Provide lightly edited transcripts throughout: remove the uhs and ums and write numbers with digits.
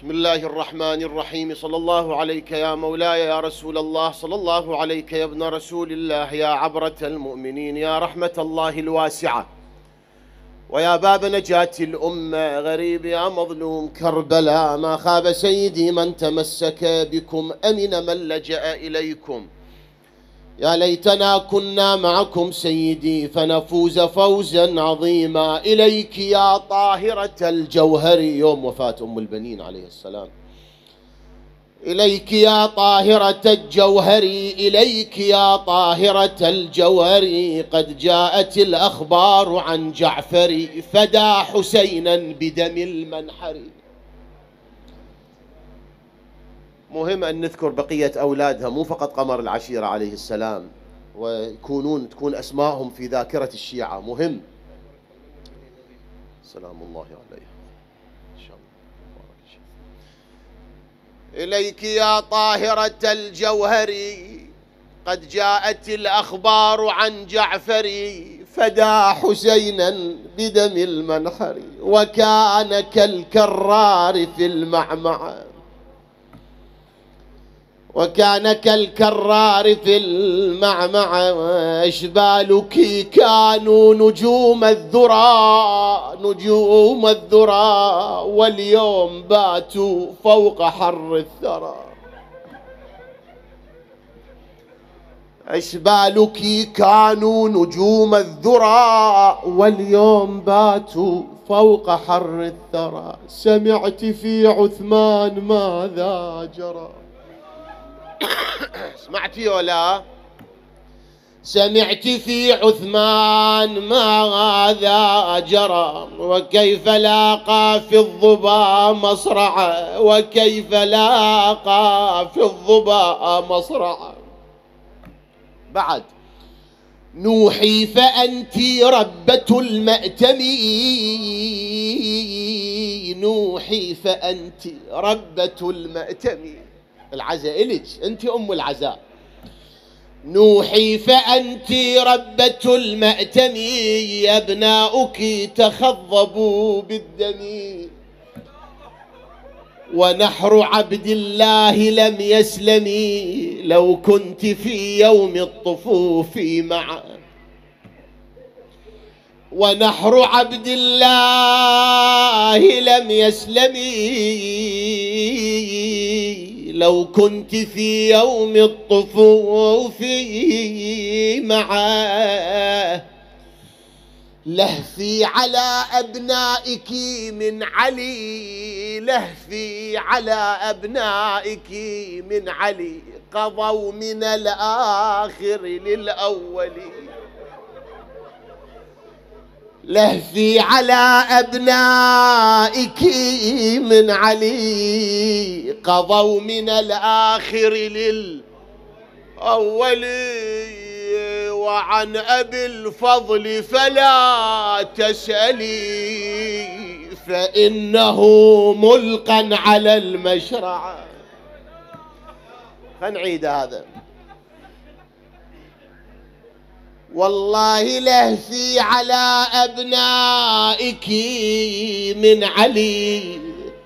بسم الله الرحمن الرحيم. صلى الله عليك يا مولاي يا رسول الله، صلى الله عليك يا ابن رسول الله، يا عبرة المؤمنين، يا رحمة الله الواسعة، ويا باب نجاة الأمة. غريب يا مظلوم كربلاء، ما خاب سيدي من تمسك بكم، أمن من لجأ إليكم. يا ليتنا كنا معكم سيدي فنفوز فوزا عظيما. إليك يا طاهرة الجوهر، يوم وفاة أم البنين عليه السلام. إليك يا طاهرة الجوهر، إليك يا طاهرة الجوهر، قد جاءت الأخبار عن جعفر، فدى حسينا بدم المنحر. مهم أن نذكر بقية أولادها، مو فقط قمر العشيرة عليه السلام، تكون أسمائهم في ذاكرة الشيعة. مهم. سلام الله عليه. إليك يا طاهرة الجوهر، قد جاءت الأخبار عن جعفر، فدى حسينا بدم المنحر، وكان كالكرار في المعمعة، وكان كالكرار في المعمعة. أشبالك كانوا نجوم الذرى، نجوم الذرى، واليوم باتوا فوق حر الثرى. أشبالك كانوا نجوم الذرى، واليوم باتوا فوق حر الثرى. سمعت في عثمان ماذا جرى؟ سمعتي ولا؟ سمعت في عثمان ماذا جرى، وكيف لاقى في الظبا مصرعه، وكيف لاقى في الظبا مصرعه. بعد نوحي فأنت ربة المأتم، نوحي فأنت ربة المأتم، العزاء إلك، أنت أم العزاء. نوحي فأنت ربة المأتم، أبناؤك تخضبوا بالدم، ونحر عبد الله لم يسلم، لو كنت في يوم الطفوف معا، ونحر عبد الله لم يسلم، لو كنت في يوم الطفوف معاه. لهفي على أبنائك من علي، لهفي على أبنائك من علي، قضوا من الآخر للأول. لهفي على أبنائك من علي، قضوا من الآخر للأول. وعن أبي الفضل فلا تسألي، فإنه ملقا على المشرع. فنعيد هذا. والله لهفي على أبنائك من علي،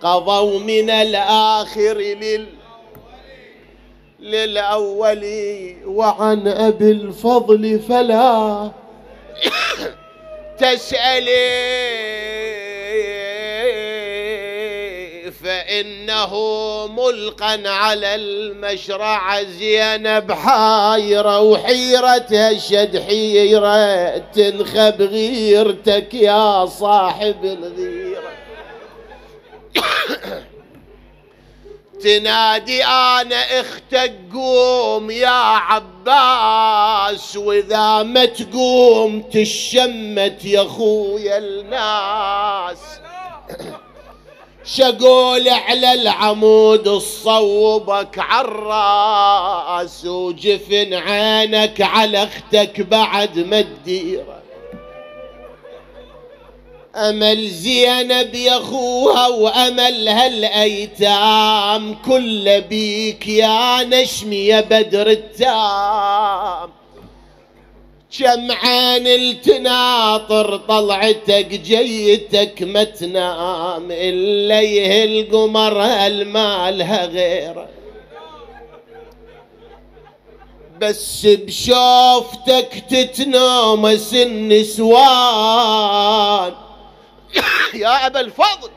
قضوا من الآخر للأول. وعن أبي الفضل فلا تسألي، فإنه ملقا على المشرع. زينب حايرة وحيرتها شد حيرة، تنخب غيرتك يا صاحب الغيرة. تنادي أنا اختك قوم يا عباس، وإذا ما تقوم تشمت يا خويا الناس. شقول على العمود الصوبك عالراس، وجفن عينك على اختك بعد ما تديره. أمل زينب يا أخوها وأمل هالأيتام، كل بيك يا نشمي يا بدر التام. كم عين التناطر طلعتك جيتك ما تنام إلا يهل قمر هالمالها غيره، بس بشوفتك تتنومس النسوان يا أبا الفضل،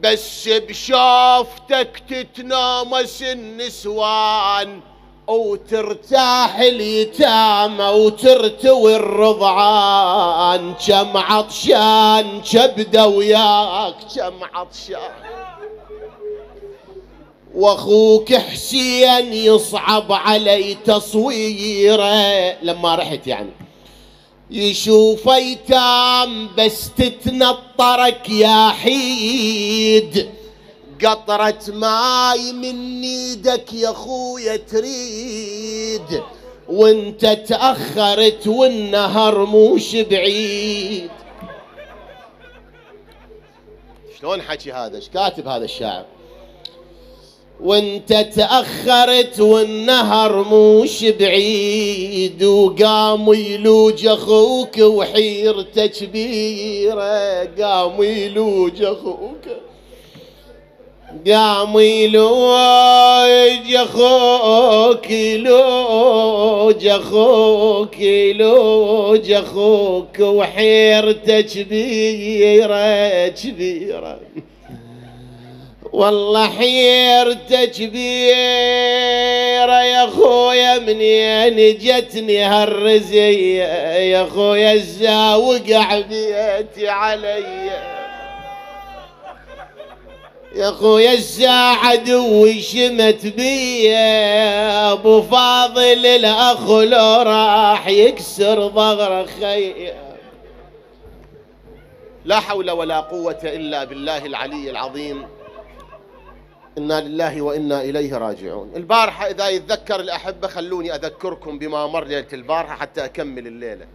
بس بشوفتك تتنومس النسوان وترتاح اليتامى وترتوي الرضعان. كم عطشان كبده وياك كم عطشان، واخوك حسين يصعب علي تصويره لما رحت يعني يشوف ايتام بس تتنطرك يا حيد، قطرة ماي من ايدك يا خويا تريد، وانت تأخرت والنهر موش بعيد. شلون حكي هذا؟ ايش كاتب هذا الشاعر؟ وانت تأخرت والنهر موش بعيد، وقام يلوج اخوك وحيرته كبيرة، قام يلوج اخوك قام يلوج اخوك يلوج اخوك يلوج اخوك وحيرته كبيره كبيره، والله حيرته كبيره يا خويا منين جتني هالرزيه يا خويا الزاوق عبيتي علي يا خويا الساعد وشمت بيا، ابو فاضل الاخ لو راح يكسر ظهر خيا. لا حول ولا قوة الا بالله العلي العظيم، انا لله وانا اليه راجعون. البارحة اذا يتذكر الاحبة خلوني اذكركم بما مر ليلة البارحة حتى اكمل الليلة.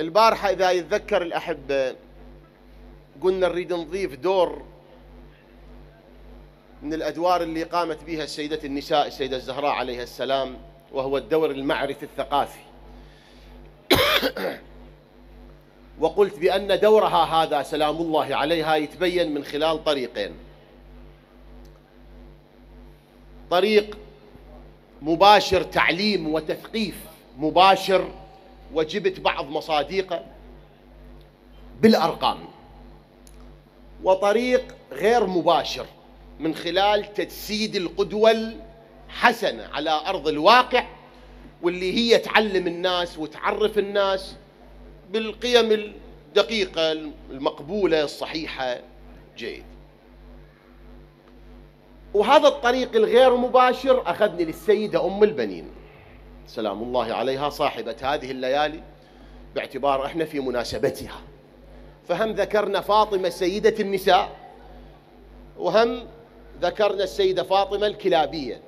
البارحة اذا يتذكر الاحبة قلنا نريد نضيف دور من الأدوار اللي قامت بها السيدة النساء السيدة الزهراء عليها السلام، وهو الدور المعرفي الثقافي. وقلت بأن دورها هذا سلام الله عليها يتبين من خلال طريقين: طريق مباشر تعليم وتثقيف مباشر، وجبت بعض مصادقه بالأرقام، وطريق غير مباشر من خلال تجسيد القدوة الحسنة على أرض الواقع، واللي هي تعلم الناس وتعرف الناس بالقيم الدقيقة المقبولة الصحيحة. جيد. وهذا الطريق الغير مباشر أخذني للسيدة أم البنين سلام الله عليها صاحبة هذه الليالي، باعتبار إحنا في مناسبتها، فهم ذكرنا فاطمة سيدة النساء، وهم ذكرنا السيدة فاطمة الكلابية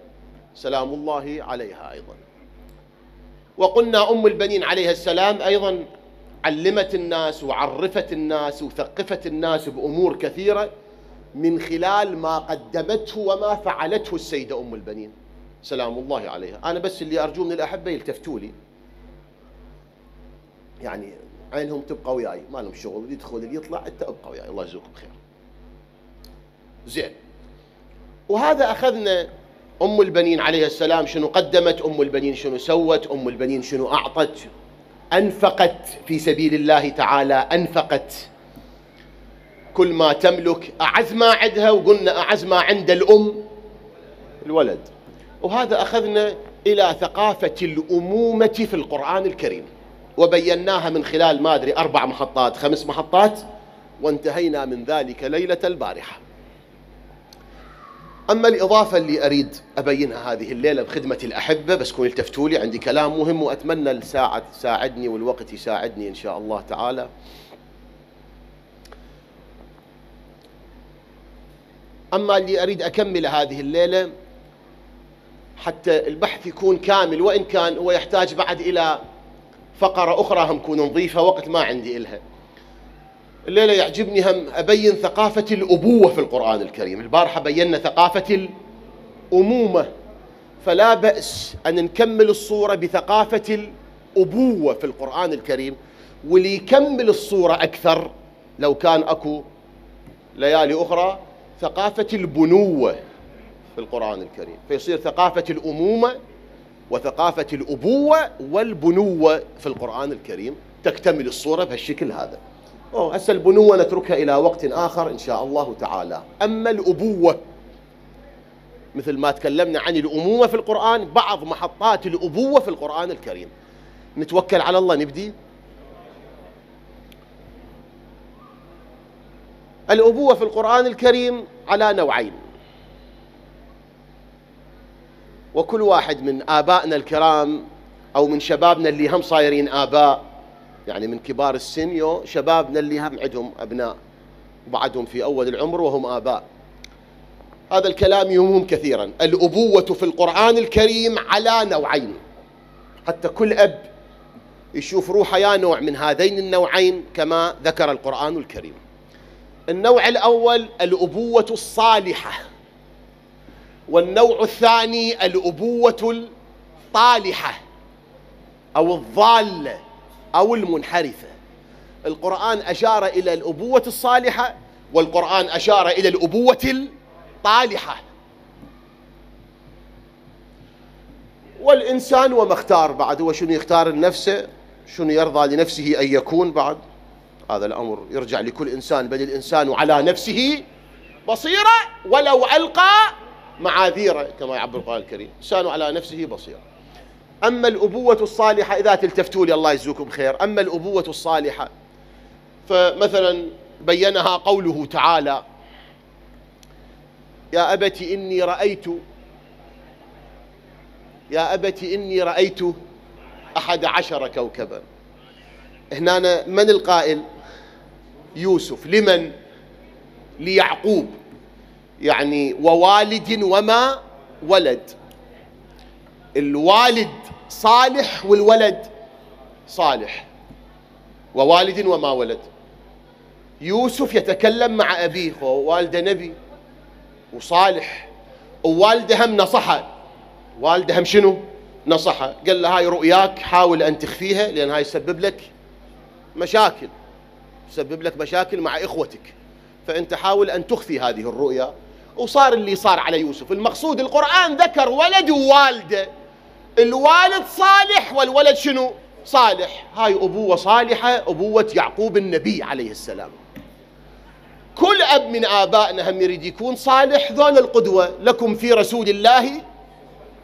سلام الله عليها أيضا. وقلنا أم البنين عليها السلام أيضا علمت الناس وعرفت الناس وثقفت الناس بأمور كثيرة من خلال ما قدمته وما فعلته السيدة أم البنين سلام الله عليها. أنا بس اللي أرجو من الأحبة يلتفتوا لي، يعني عينهم تبقى وياي، ما لهم شغل، اللي يدخل اللي يطلع انت ابقى وياي، الله يجزوك بخير. زين. وهذا اخذنا ام البنين عليها السلام شنو قدمت، ام البنين شنو سوت، ام البنين شنو اعطت، انفقت في سبيل الله تعالى، انفقت كل ما تملك، اعز ما عندها، وقلنا اعز ما عند الام الولد. وهذا اخذنا الى ثقافة الامومة في القرآن الكريم، وبيناها من خلال ما أدري 4 محطات 5 محطات، وانتهينا من ذلك ليلة البارحة. أما الإضافة اللي أريد أبينها هذه الليلة بخدمة الأحبة، بس كونوا التفتوا لي، عندي كلام مهم وأتمنى الساعة تساعدني والوقت يساعدني إن شاء الله تعالى. أما اللي أريد أكمل هذه الليلة حتى البحث يكون كامل، وإن كان ويحتاج بعد إلى فقرة أخرى هم كون نضيفها، وقت ما عندي إلها الليلة. يعجبني هم أبين ثقافة الأبوة في القرآن الكريم. البارحة بينا ثقافة الأمومة، فلا بأس أن نكمل الصورة بثقافة أبوة في القرآن الكريم. واللي يكمل الصورة أكثر لو كان أكو ليالي أخرى ثقافة البنوة في القرآن الكريم، فيصير ثقافة الأمومة وثقافة الأبوة والبنوة في القرآن الكريم، تكتمل الصورة بهالشكل هذا. هسه البنوة نتركها إلى وقت آخر إن شاء الله تعالى. أما الأبوة مثل ما تكلمنا عن الأمومة في القرآن، بعض محطات الأبوة في القرآن الكريم. نتوكل على الله نبدي. الأبوة في القرآن الكريم على نوعين، وكل واحد من آبائنا الكرام أو من شبابنا اللي هم صايرين آباء، يعني من كبار السن يو شبابنا اللي هم عندهم أبناء وبعدهم في أول العمر وهم آباء، هذا الكلام يهمهم كثيرا. الأبوة في القرآن الكريم على نوعين، حتى كل أب يشوف روحه يا نوع من هذين النوعين كما ذكر القرآن الكريم. النوع الأول الأبوة الصالحة، والنوع الثاني الأبوة الطالحة أو الضالة أو المنحرفة. القرآن أشار إلى الأبوة الصالحة، والقرآن أشار إلى الأبوة الطالحة. والإنسان وما اختار بعد، هو شنو يختار لنفسه، شنو يرضى لنفسه أن يكون بعد، هذا الأمر يرجع لكل إنسان. بل الإنسان على نفسه بصيرة ولو ألقى معاذيره كما يعبر القرآن الكريم، الإنسان على نفسه بصيرة. أما الأبوة الصالحة، إذا تلتفتوا لي الله يجزيكم خير، أما الأبوة الصالحة فمثلا بينها قوله تعالى: يا أبت إني رأيت 11 كوكبا. هنا من القائل؟ يوسف. لمن؟ ليعقوب، يعني ووالد وما ولد. الوالد صالح والولد صالح، ووالد وما ولد. يوسف يتكلم مع أبيه، ووالده نبي وصالح، ووالده هم نصحه. والده هم شنو؟ نصحه، قال له هاي رؤياك حاول أن تخفيها، لأن هاي تسبب لك مشاكل مع إخوتك، فأنت حاول أن تخفي هذه الرؤيا. وصار اللي صار على يوسف. المقصود القرآن ذكر ولد ووالده، الوالد صالح والولد شنو؟ صالح. هاي أبوة صالحة، أبوة يعقوب النبي عليه السلام. كل أب من آبائنا هم يريد يكون صالح، ذول القدوة، لكم في رسول الله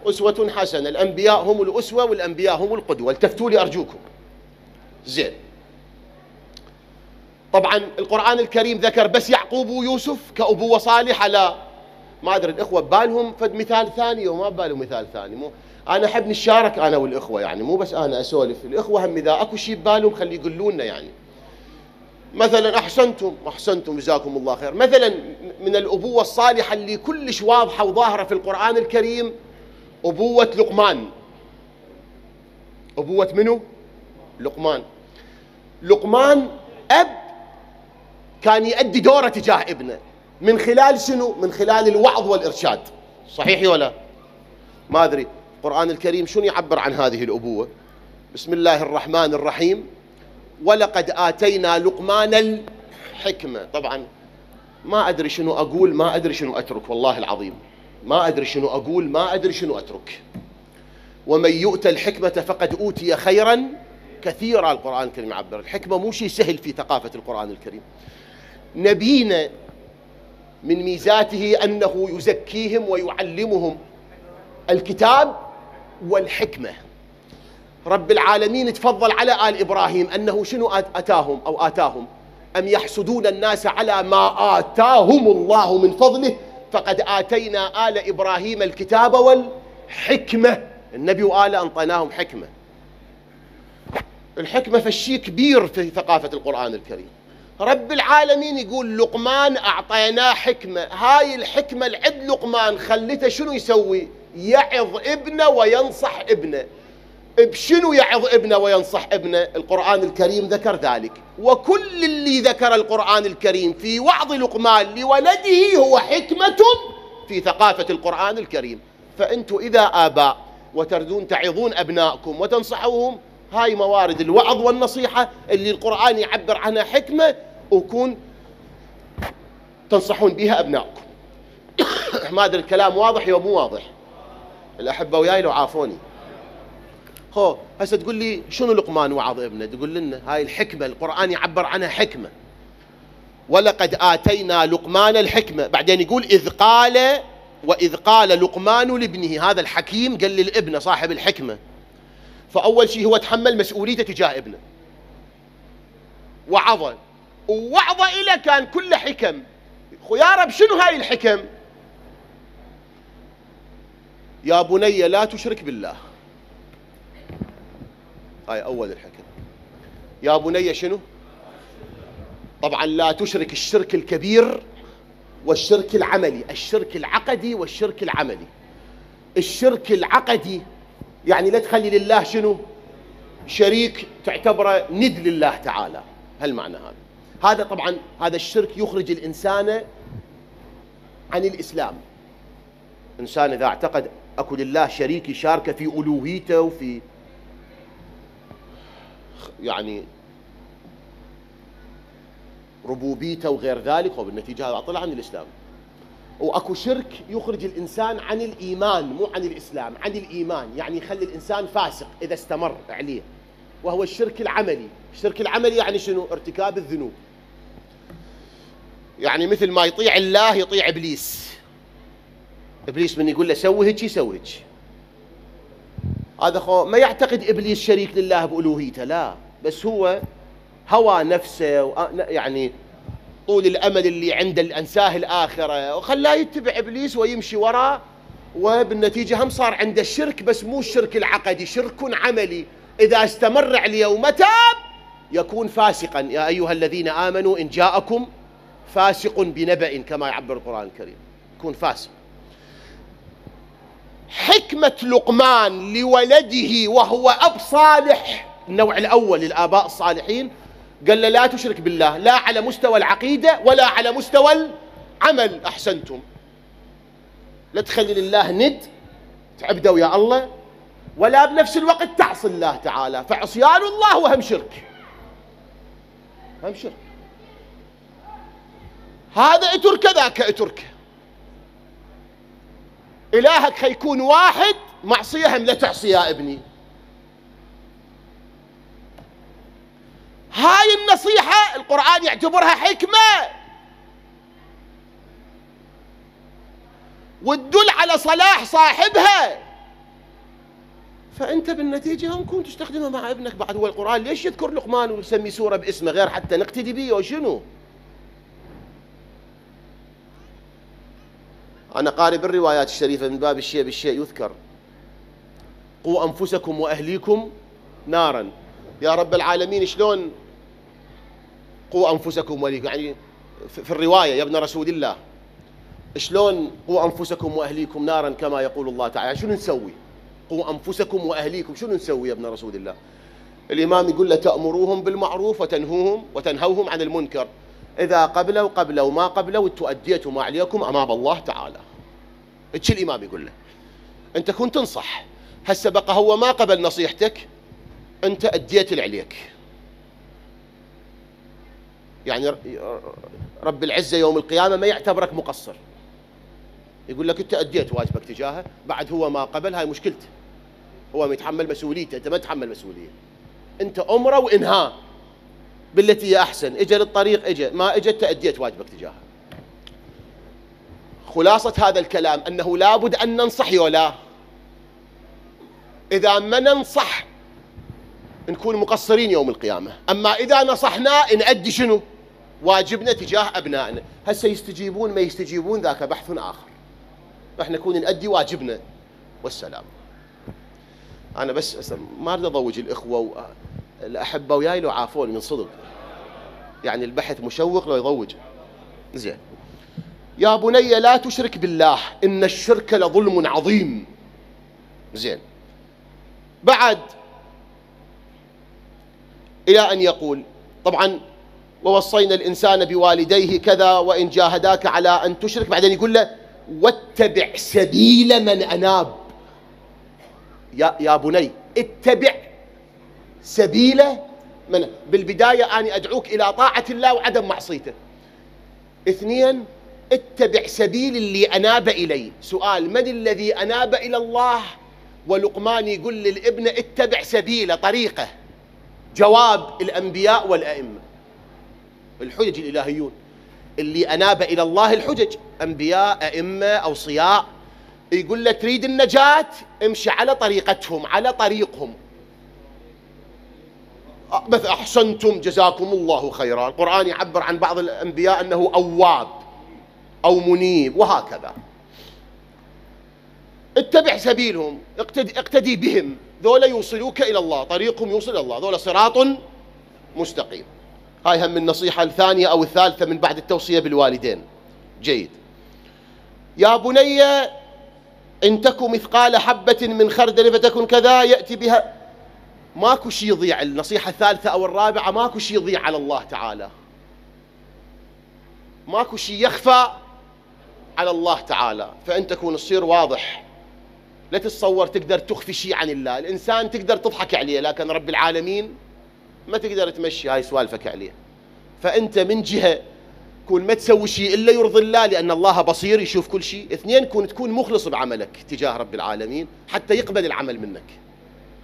أسوة حسنة. الأنبياء هم الأسوة والأنبياء هم القدوة، التفتوا لي أرجوكم. زين، طبعا القرآن الكريم ذكر بس يعقوب ويوسف كأبوة صالحة، لا ما أدري الإخوة ببالهم فد مثال ثاني وما ببالهم مثال ثاني. مو أنا أحب نشارك أنا والإخوة، يعني مو بس أنا أسولف، الإخوة هم إذا أكو شيء ببالهم خلي يقولونا. يعني مثلا أحسنتم جزاكم الله خير. مثلا من الأبوة الصالحة اللي كلش واضحة وظاهرة في القرآن الكريم أبوة لقمان. أبوة منو؟ لقمان. لقمان أب كان يؤدي دوره تجاه ابنه، من خلال شنو؟ من خلال الوعظ والإرشاد. صحيح ولا؟ ما أدري القرآن الكريم شنو يعبر عن هذه الأبوة؟ بسم الله الرحمن الرحيم: ولقد آتينا لقمان الحكمة. طبعا ما أدري شنو أقول، ما أدري شنو أترك، والله العظيم ما أدري شنو أقول، ما أدري شنو أترك. ومن يؤت الحكمة فقد أوتي خيرا كثيرا. القرآن الكريم يعبر، الحكمة مو شيء سهل في ثقافة القرآن الكريم. نبينا من ميزاته أنه يزكيهم ويعلمهم الكتاب والحكمة. رب العالمين تفضل على آل إبراهيم أنه شنو أتاهم أو آتاهم؟ أم يحسدون الناس على ما آتاهم الله من فضله فقد آتينا آل إبراهيم الكتاب والحكمة. النبي وآله أنطيناهم حكمة. الحكمة فالشيء كبير في ثقافة القرآن الكريم. رب العالمين يقول لقمان أعطيناه حكمة. هاي الحكمة العد لقمان خلته شنو يسوي؟ يعظ ابنه وينصح ابنه. بشنو يعظ ابنه وينصح ابنه؟ القرآن الكريم ذكر ذلك. وكل اللي ذكر القرآن الكريم في وعظ لقمان لولده هو حكمة في ثقافة القرآن الكريم. فأنتوا إذا آباء وتردون تعظون أبنائكم وتنصحوهم، هاي موارد الوعظ والنصيحة اللي القرآن يعبر عنها حكمة وكون تنصحون بها أبنائكم. ما أدري الكلام واضح يا مو واضح. الأحبة وياي لو عافوني. هو هسه تقول لي شنو لقمان وعظ ابنه؟ تقول لنا هاي الحكمة، القرآن يعبر عنها حكمة. ولقد آتينا لقمان الحكمة، بعدين يقول إذ قال، وإذ قال لقمان لابنه، هذا الحكيم قال للابن صاحب الحكمة. فأول شيء هو تحمل مسؤوليته تجاه ابنه، وعظه، ووعظه إلى كان كل حكم. يا رب شنو هاي الحكم؟ يا بني لا تشرك بالله، هاي أول الحكم. يا بني شنو؟ طبعا لا تشرك، الشرك الكبير والشرك العملي، الشرك العقدي والشرك العملي. الشرك العقدي يعني لا تخلي لله شنو؟ شريك تعتبره ند لله تعالى، هالمعنى هذا. هذا طبعا هذا الشرك يخرج الإنسان عن الإسلام. إنسان إذا اعتقد أكو لله شريك يشاركه في ألوهيته وفي يعني ربوبيته وغير ذلك، وبالنتيجة هذا طلع عن الإسلام. وأكو شرك يخرج الإنسان عن الإيمان، مو عن الإسلام، عن الإيمان، يعني يخلي الإنسان فاسق إذا استمر عليه، وهو الشرك العملي. الشرك العملي يعني شنو؟ ارتكاب الذنوب. يعني مثل ما يطيع الله يطيع إبليس. إبليس من يقول له سوي هيك يسوي هيك. هذا خو ما يعتقد إبليس شريك لله بألوهيته، لا، بس هو هوى نفسه، يعني طول الأمل اللي عنده الأنساه الآخرة، وخلاه يتبع إبليس ويمشي وراه، وبالنتيجة هم صار عنده الشرك، بس مو الشرك العقدي، شرك عملي. إذا استمر عليه ومتاب يكون فاسقا. يا أيها الذين آمنوا إن جاءكم فاسق بنبأ كما يعبر القرآن الكريم، يكون فاسق. حكمة لقمان لولده وهو أب صالح، النوع الأول للآباء الصالحين، قال له لا تشرك بالله، لا على مستوى العقيدة ولا على مستوى العمل. أحسنتم، لا تخلي لله ند تعبده ويا الله، ولا بنفس الوقت تعصي الله تعالى، فعصيان الله وهم شرك، هم شرك. هذا اترك ذاك اترك، إلهك خيكون واحد، معصية هم لا تعصي يا ابني. هاي النصيحة القرآن يعتبرها حكمة وتدل على صلاح صاحبها، فأنت بالنتيجة هم كنت تستخدمها مع ابنك بعد. هو القرآن ليش يذكر لقمان ويسمي سورة باسمه غير حتى نقتدي به وشنو؟ أنا قارئ بالروايات الشريفة من باب الشيء بالشيء يذكر، قوا أنفسكم وأهليكم نارا. يا رب العالمين شلون قوا أنفسكم وأهليكم؟ يعني في الرواية يا ابن رسول الله شلون قوا أنفسكم وأهليكم نارا كما يقول الله تعالى؟ شنو نسوي؟ قوا أنفسكم وأهليكم، شنو نسوي يا ابن رسول الله؟ الإمام يقول له تأمروهم بالمعروف وتنهوهم عن المنكر، إذا قبلوا قبلوا وما قبلوا تؤديتوا ما عليكم أمام الله تعالى. إيش الإمام يقول له؟ أنت كنت تنصح، هسه بقى هو ما قبل نصيحتك، أنت أديت اللي عليك. يعني رب العزة يوم القيامة ما يعتبرك مقصر، يقول لك أنت أديت واجبك تجاهه، بعد هو ما قبل هاي مشكلته، هو يتحمل مسؤوليته، أنت ما تتحمل مسؤولية، أنت أمره وإنهاء بالتي هي أحسن. إجا للطريق إجا، ما إجا تأديت واجبك تجاهه. خلاصة هذا الكلام أنه لابد أن ننصح ولا إذا ما ننصح نكون مقصرين يوم القيامة، أما إذا نصحنا نأدي شنو؟ واجبنا تجاه أبنائنا. هسه يستجيبون ما يستجيبون ذاك بحث آخر، احنا نكون نأدي واجبنا والسلام. أنا بس ما أريد أضوج الإخوة الأحبة وياي لو عافوني من صدق، يعني البحث مشوق لو يضوج. زين، يا بني لا تشرك بالله إن الشرك لظلم عظيم. زين، بعد إلى أن يقول طبعا ووصينا الإنسان بوالديه كذا وإن جاهداك على أن تشرك، بعدين يقول له واتبع سبيل من أناب. يا بني اتبع سبيل من. بالبداية أنا أدعوك إلى طاعة الله وعدم معصيته. اثنين، اتبع سبيل اللي أناب إليه. سؤال، من الذي أناب إلى الله؟ ولقمان يقول للابن اتبع سبيله، طريقه. جواب، الأنبياء والأئمة، الحجج الإلهيون. اللي أناب إلى الله الحجج، أنبياء، أئمة، أوصياء. يقول له تريد النجاة، امشي على طريقتهم، على طريقهم. بس أحسنتم جزاكم الله خيرا. القرآن يعبر عن بعض الأنبياء أنه أواب أو منيب وهكذا. اتبع سبيلهم، اقتدي بهم، ذولا يوصلوك إلى الله، طريقهم يوصل إلى الله، ذولا صراط مستقيم. هاي هم النصيحة الثانية أو الثالثة من بعد التوصية بالوالدين. جيد. يا بني إن تك مثقال حبة من خردل فتكن كذا يأتي بها. ماكو شيء يضيع، النصيحة الثالثة أو الرابعة، ماكو شيء يضيع على الله تعالى، ماكو شيء يخفى على الله تعالى. فإن تكون الصير واضح، لا تتصور تقدر تخفي شيء عن الله. الإنسان تقدر تضحك عليه، لكن رب العالمين ما تقدر تمشي هاي سوالفك عليه. فأنت من جهة كون ما تسوي شيء إلا يرضي الله، لأن الله بصير يشوف كل شيء. اثنين، كون تكون مخلص بعملك تجاه رب العالمين حتى يقبل العمل منك.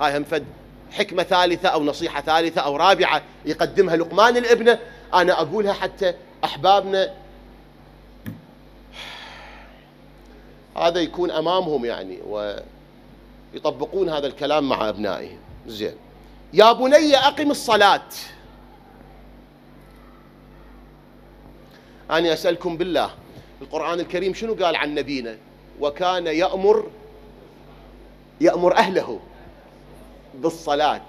هاي هم فد حكمة ثالثة أو نصيحة ثالثة أو رابعة يقدمها لقمان الابنة. أنا أقولها حتى أحبابنا هذا يكون أمامهم يعني، ويطبقون هذا الكلام مع أبنائهم. زين. يا بني أقم الصلاة. أنا أسألكم بالله، القرآن الكريم شنو قال عن نبينا؟ وكان يأمر أهله بالصلاة.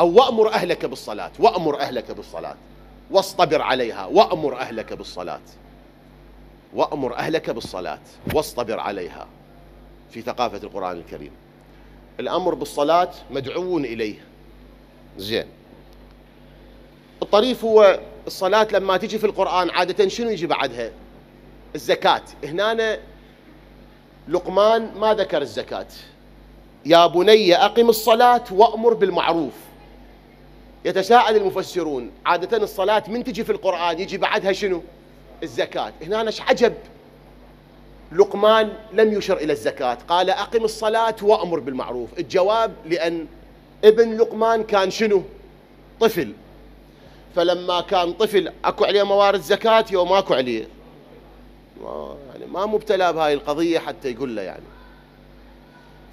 أو وأمر أهلك بالصلاة، وأمر أهلك بالصلاة، واصطبر عليها. وأمر أهلك بالصلاة، وأمر أهلك بالصلاة، واصطبر عليها. في ثقافة القرآن الكريم الأمر بالصلاة مدعو إليه. زين. الطريف هو الصلاة لما تجي في القرآن عادة شنو يجي بعدها؟ الزكاة. هنا لقمان ما ذكر الزكاة. يا بني أقم الصلاة وأمر بالمعروف. يتساءل المفسرون عادة الصلاة من تجي في القرآن يجي بعدها شنو؟ الزكاة. هنا ايش عجب، لقمان لم يشر إلى الزكاة، قال أقم الصلاة وأمر بالمعروف. الجواب، لأن ابن لقمان كان شنو؟ طفل. فلما كان طفل أكو عليه موارد زكاة يوم أكو عليه، يعني ما مبتلى بهاي القضية حتى يقول له يعني.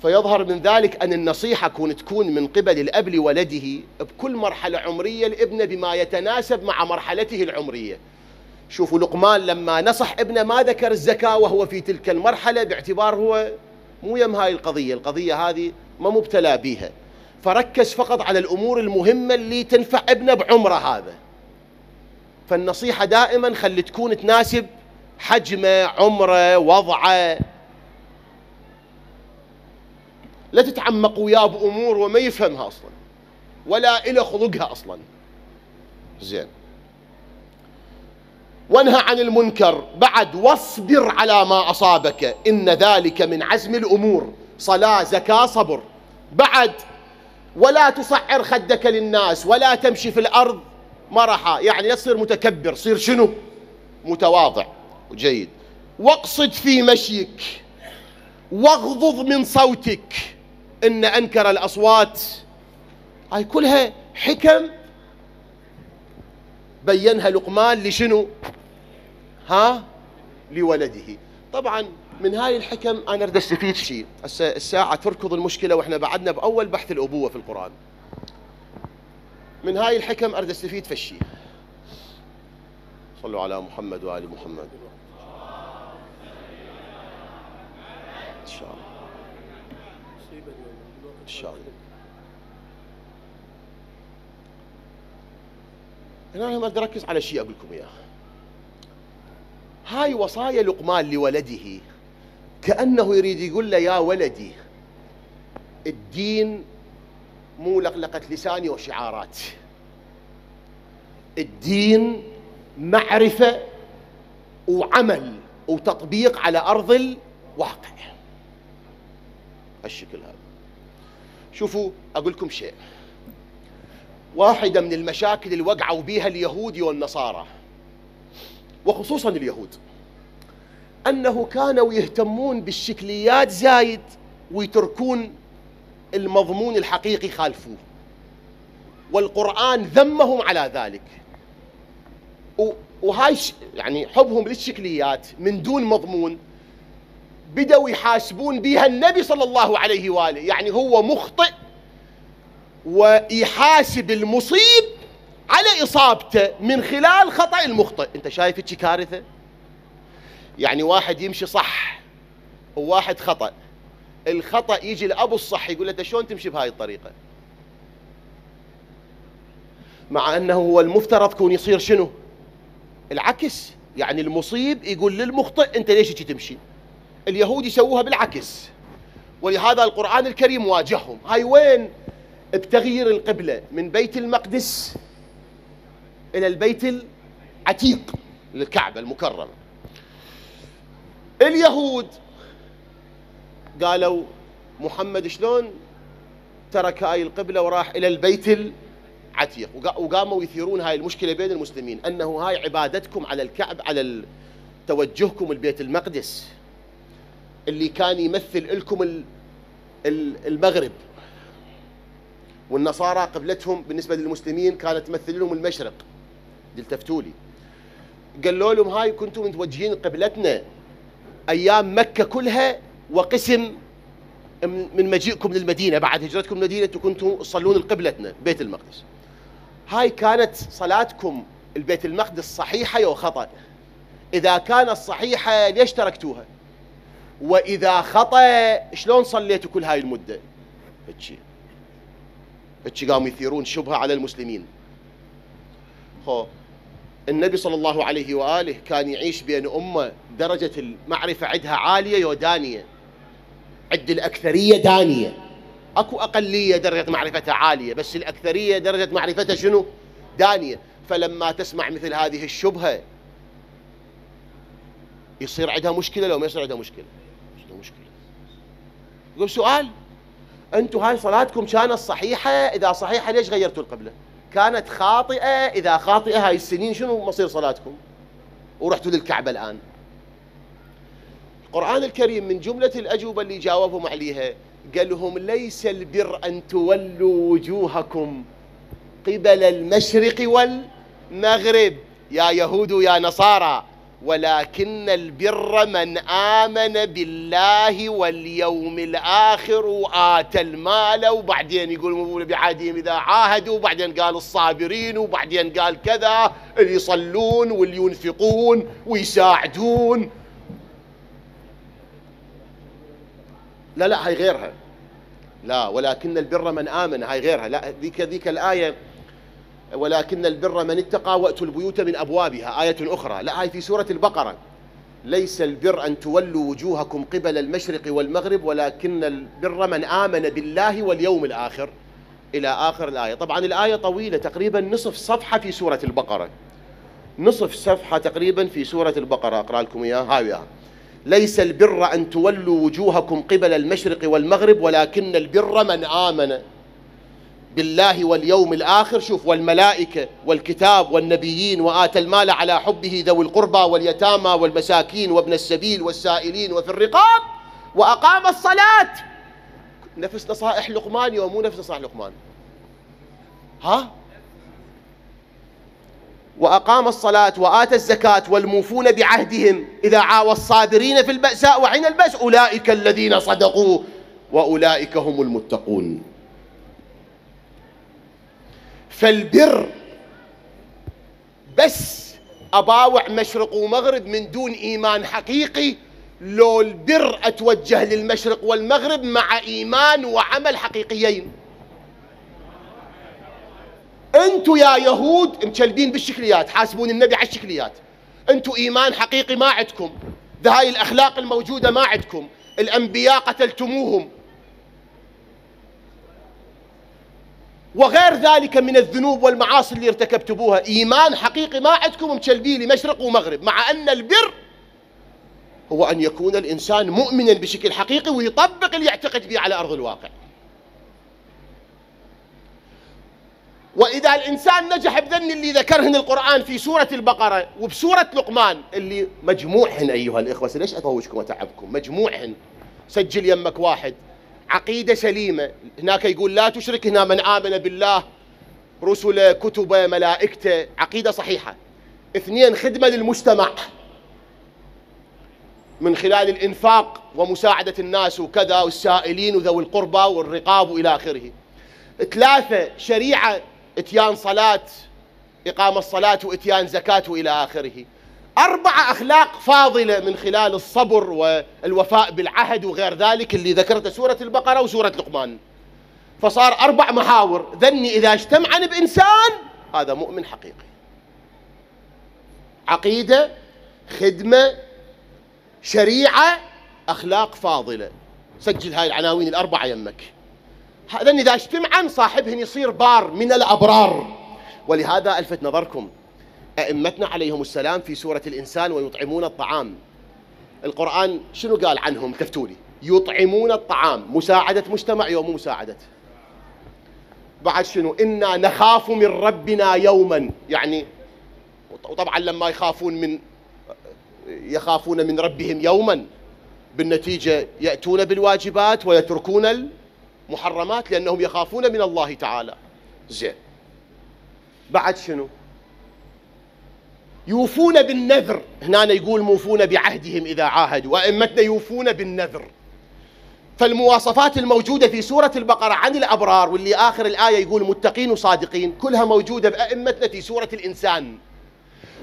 فيظهر من ذلك أن النصيحة تكون من قبل الأب لولده بكل مرحلة عمرية الابن بما يتناسب مع مرحلته العمرية. شوفوا لقمان لما نصح ابنه ما ذكر الزكاة وهو في تلك المرحلة، باعتبار هو مو يم هاي القضية، القضية هذه ما مبتلى بيها، فركز فقط على الأمور المهمة اللي تنفع ابنه بعمره هذا. فالنصيحة دائما خلي تكون تناسب حجمه، عمره، وضعه. لا تتعمق وياه بأمور وما يفهمها أصلا ولا إلى خلقها أصلا. زين. وانهى عن المنكر بعد، واصبر على ما أصابك إن ذلك من عزم الأمور. صلاة، زكاة، صبر. بعد، ولا تصعر خدك للناس ولا تمشي في الأرض مرحا، يعني لا تصير متكبر، صير شنو؟ متواضع. جيد. واقصد في مشيك واغضض من صوتك إن أنكر الأصوات. هاي كلها حكم بيّنها لقمان لشنو؟ ها؟ لولده. طبعا من هاي الحكم انا اريد استفيد شيء. الساعه تركض المشكله واحنا بعدنا باول بحث الابوه في القران. من هاي الحكم اريد استفيد فشي. صلوا على محمد وآل محمد ان شاء الله. ان شاء الله. هنا انا اريد اركز على شيء اقول لكم اياه. هاي وصايا لقمان لولده، كأنه يريد يقول له يا ولدي الدين مو لقلقة لساني وشعارات. الدين معرفة وعمل وتطبيق على أرض الواقع. هالشكل هذا. شوفوا اقول لكم شيء، واحده من المشاكل اللي وقعوا بيها اليهود والنصارى وخصوصا اليهود انه كانوا يهتمون بالشكليات زايد ويتركون المضمون الحقيقي خالفوه، والقرآن ذمهم على ذلك. وهاي يعني حبهم للشكليات من دون مضمون بدأوا يحاسبون بها النبي صلى الله عليه وآله، يعني هو مخطئ ويحاسب المصيب على إصابته من خلال خطأ المخطئ. أنت شايف هيك كارثة؟ يعني واحد يمشي صح وواحد خطأ، الخطأ يجي لأبو الصح يقول له أنت شلون تمشي بهاي الطريقة؟ مع أنه هو المفترض كون يصير شنو؟ العكس، يعني المصيب يقول للمخطئ أنت ليش هيك تمشي؟ اليهود يسووها بالعكس، ولهذا القرآن الكريم واجههم. هاي وين؟ بتغيير القبلة من بيت المقدس إلى البيت العتيق للكعبة المكرمة. اليهود قالوا محمد شلون ترك هاي القبلة وراح إلى البيت العتيق، وقاموا يثيرون هاي المشكلة بين المسلمين أنه هاي عبادتكم على الكعب، على توجهكم البيت المقدس اللي كان يمثل لكم المغرب، والنصارى قبلتهم بالنسبة للمسلمين كانت تمثل لهم المشرق. التفتوا لي قالوا لهم هاي كنتم متوجهين قبلتنا أيام مكة كلها وقسم من مجيئكم للمدينة بعد هجرتكم للمدينة كنتم تصلون قبلتنا بيت المقدس، هاي كانت صلاتكم البيت المقدس صحيحة أو خطأ؟ إذا كانت صحيحة ليش تركتوها؟ وإذا خطأ شلون صليتوا كل هاي المدة؟ هيك قاموا يثيرون شبهة على المسلمين. خو النبي صلى الله عليه وآله كان يعيش بين أمة درجة المعرفة عندها عالية ودانية، عند الأكثرية دانية، أكو أقلية درجة معرفتها عالية بس الأكثرية درجة معرفتها شنو؟ دانية. فلما تسمع مثل هذه الشبهة يصير عندها مشكلة لو ما يصير عندها مشكلة؟ يقول سؤال، أنتم هاي صلاتكم كانت صحيحة؟ إذا صحيحة ليش غيرتوا القبلة؟ كانت خاطئة؟ إذا خاطئة هاي السنين شنو مصير صلاتكم؟ ورحتوا للكعبة الآن. القرآن الكريم من جملة الأجوبة اللي جاوبهم عليها قال لهم ليس البر أن تولوا وجوهكم قبل المشرق والمغرب يا يهود يا نصارى ولكن البر من آمن بالله واليوم الآخر وآتى المال، وبعدين يقول بعدهم إذا عاهدوا، وبعدين قال الصابرين، وبعدين قال كذا اللي يصلون واللي ينفقون ويساعدون. لا لا هاي غيرها، لا ولكن البر من آمن هاي غيرها، لا ذيك الآية ولكن البر من اتقى وأتوا البيوت من أبوابها آية أخرى، لا هاي في سورة البقرة ليس البر أن تولوا وجوهكم قبل المشرق والمغرب ولكن البر من آمن بالله واليوم الآخر إلى آخر الآية. طبعا الآية طويلة تقريبا نصف صفحة في سورة البقرة، نصف صفحة تقريبا في سورة البقرة، أقرأ لكم إياها. هاويها ليس البر أن تولوا وجوهكم قبل المشرق والمغرب ولكن البر من آمن بالله واليوم الآخر شوف والملائكة والكتاب والنبيين وآتى المال على حبه ذوي القربى واليتامى والمساكين وابن السبيل والسائلين وفي الرقاب وأقام الصلاة. نفس نصائح لقمان يوم مو نفس نصائح لقمان، ها؟ وأقام الصلاة وآتى الزكاة والموفون بعهدهم إذا عاوى الصابرين في البأساء وحين البأس أولئك الذين صدقوا وأولئك هم المتقون. فالبر بس أباوع مشرق ومغرب من دون إيمان حقيقي، لو البر أتوجه للمشرق والمغرب مع إيمان وعمل حقيقيين. أنتوا يا يهود مكلبين بالشكليات، حاسبون النبي على الشكليات، أنتوا إيمان حقيقي ما عندكم، هاي الأخلاق الموجودة ما عندكم، الأنبياء قتلتموهم وغير ذلك من الذنوب والمعاصي اللي ارتكبتموها، إيمان حقيقي ما عندكم، مكلبين لمشرق ومغرب مع أن البر هو أن يكون الإنسان مؤمنا بشكل حقيقي ويطبق اللي يعتقد به على أرض الواقع. وإذا الإنسان نجح بذن اللي ذكرهن القرآن في سورة البقرة وبسورة لقمان اللي مجموعهن أيها الإخوة، ليش أطوشكم وتعبكم؟ مجموعهن، سجل يمك واحد، عقيدة سليمة، هناك يقول لا تشرك، هنا من آمن بالله رسله كتبه ملائكته، عقيدة صحيحة. اثنين، خدمة للمجتمع من خلال الإنفاق ومساعدة الناس وكذا والسائلين وذوي القربى والرقاب وإلى آخره. ثلاثة، شريعة، إتيان صلاة، إقامة الصلاة وإتيان زكاة وإلى آخره. أربعة، أخلاق فاضلة من خلال الصبر والوفاء بالعهد وغير ذلك اللي ذكرته سورة البقرة وسورة لقمان. فصار 4 محاور ذني إذا اجتمعن بإنسان هذا مؤمن حقيقي. عقيدة، خدمة، شريعة، أخلاق فاضلة. سجل هاي العناوين الأربعة يمك. هذا إذا اجتمعن صاحبهن يصير بار من الأبرار. ولهذا ألفت نظركم أئمتنا عليهم السلام في سورة الإنسان ويطعمون الطعام. القرآن شنو قال عنهم؟ كفتولي يطعمون الطعام، مساعدة مجتمع يوم مساعدة. بعد شنو؟ إنا نخاف من ربنا يوما، يعني وطبعا لما يخافون من ربهم يوما بالنتيجة يأتون بالواجبات ويتركون المحرمات لأنهم يخافون من الله تعالى. زين. بعد شنو؟ يوفون بالنذر، هنا يقول موفون بعهدهم إذا عاهدوا، وأئمتنا يوفون بالنذر. فالمواصفات الموجودة في سورة البقرة عن الأبرار واللي آخر الآية يقول متقين وصادقين كلها موجودة بأئمتنا في سورة الإنسان.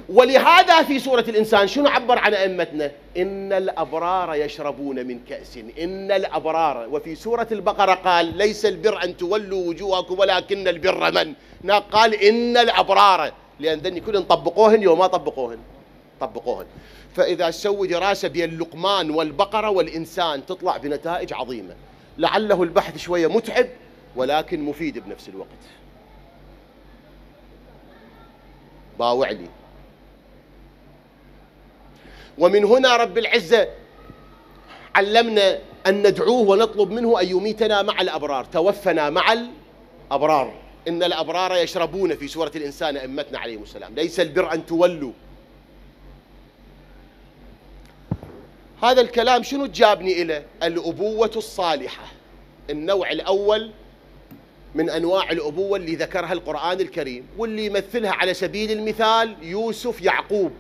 ولهذا في سورة الإنسان شنو عبر عن أئمتنا؟ إن الأبرار يشربون من كأس، إن الأبرار. وفي سورة البقرة قال ليس البر أن تولوا وجوهكم ولكن البر من، هنا قال إن الأبرار، لأن ذني كلهم طبقوهن يوم ما طبقوهن طبقوهن. فإذا سوي دراسة بين لقمان والبقرة والإنسان تطلع بنتائج عظيمة. لعله البحث شوية متعب ولكن مفيد بنفس الوقت. باوعلي. ومن هنا رب العزة علمنا أن ندعوه ونطلب منه أن يميتنا مع الأبرار، توفنا مع الأبرار. إن الأبرار يشربون في سورة الإنسان أئمتنا عليهم السلام، ليس البر أن تولوا. هذا الكلام شنو جابني إلى الأبوة الصالحة، النوع الأول من أنواع الأبوة اللي ذكرها القرآن الكريم واللي يمثلها على سبيل المثال يوسف، يعقوب،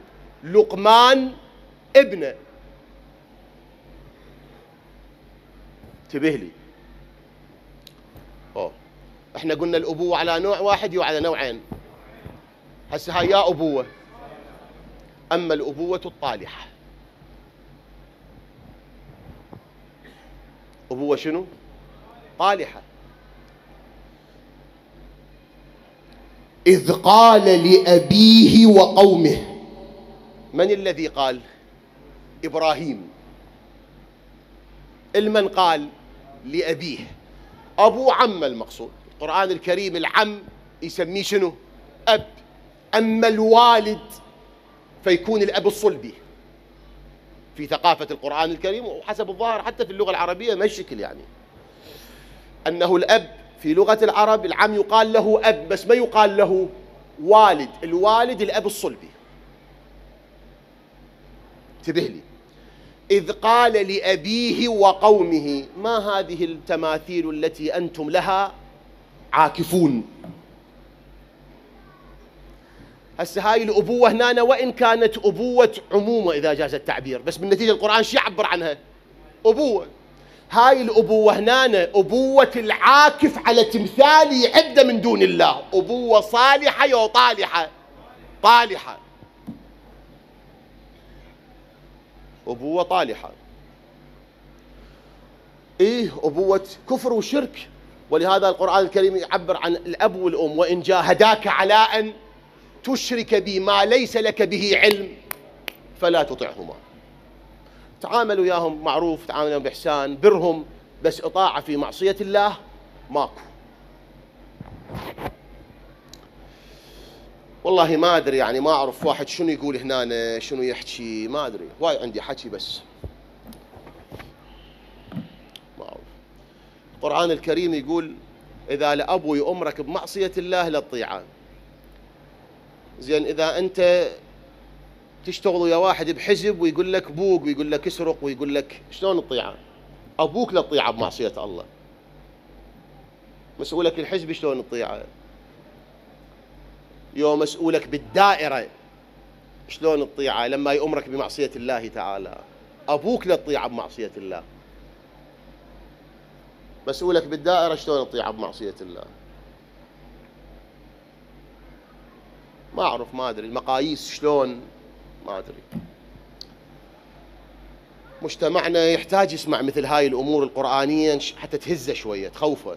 لقمان ابنه. انتبه لي، احنا قلنا الأبوة على نوع واحد وعلى نوعين. هسه هاي يا أبوة، أما الأبوة الطالحة. أبوة شنو؟ طالحة. إذ قال لأبيه وقومه، من الذي قال؟ إبراهيم. المن قال؟ لأبيه، أبو عم المقصود. القرآن الكريم العم يسميه شنو؟ أب. أما الوالد فيكون الأب الصلبي في ثقافة القرآن الكريم، وحسب الظاهر حتى في اللغة العربية ما الشكل، يعني أنه الأب في لغة العرب العم يقال له أب بس ما يقال له والد. الوالد الأب الصلبي. انتبه لي. إذ قال لأبيه وقومه، ما هذه التماثيل التي أنتم لها عاكفون؟ هسه هاي الأبوة هنا وإن كانت أبوة عمومة إذا جاز التعبير، بس بالنتيجة القرآن شو يعبر عنها؟ أبوة. هاي الأبوة هنا أبوة العاكف على تمثال يعبده من دون الله. أبوة صالحة يا طالحة، طالحة، أبوة طالحة. إيه، أبوة كفر وشرك. ولهذا القرآن الكريم يعبر عن الأب والأم، وإن جاهداك على أن تشرك بي ما ليس لك به علم فلا تطعهما. تعاملوا وياهم معروف، تعاملوا بإحسان، برهم، بس إطاعة في معصية الله ماكو. والله ما أدري، يعني ما أعرف واحد شنو يقول هنا، شنو يحكي، ما أدري، واي عندي حكي بس القرآن الكريم يقول إذا الأب يأمرك بمعصية الله لا تطيعه. زين إذا أنت تشتغل ويا واحد بحزب ويقول لك بوق ويقول لك اسرق ويقول لك، شلون تطيعه؟ أبوك لا تطيعه بمعصية الله. مسؤولك الحزب شلون تطيعه؟ يوم مسؤولك بالدائرة شلون تطيعه لما يأمرك بمعصية الله تعالى؟ أبوك لا تطيعه بمعصية الله. مسؤولك بالدائرة شلون تطيعه بمعصية الله؟ ما أعرف، ما أدري المقاييس شلون، ما أدري. مجتمعنا يحتاج يسمع مثل هاي الأمور القرآنية حتى تهزه شوية، تخوفه،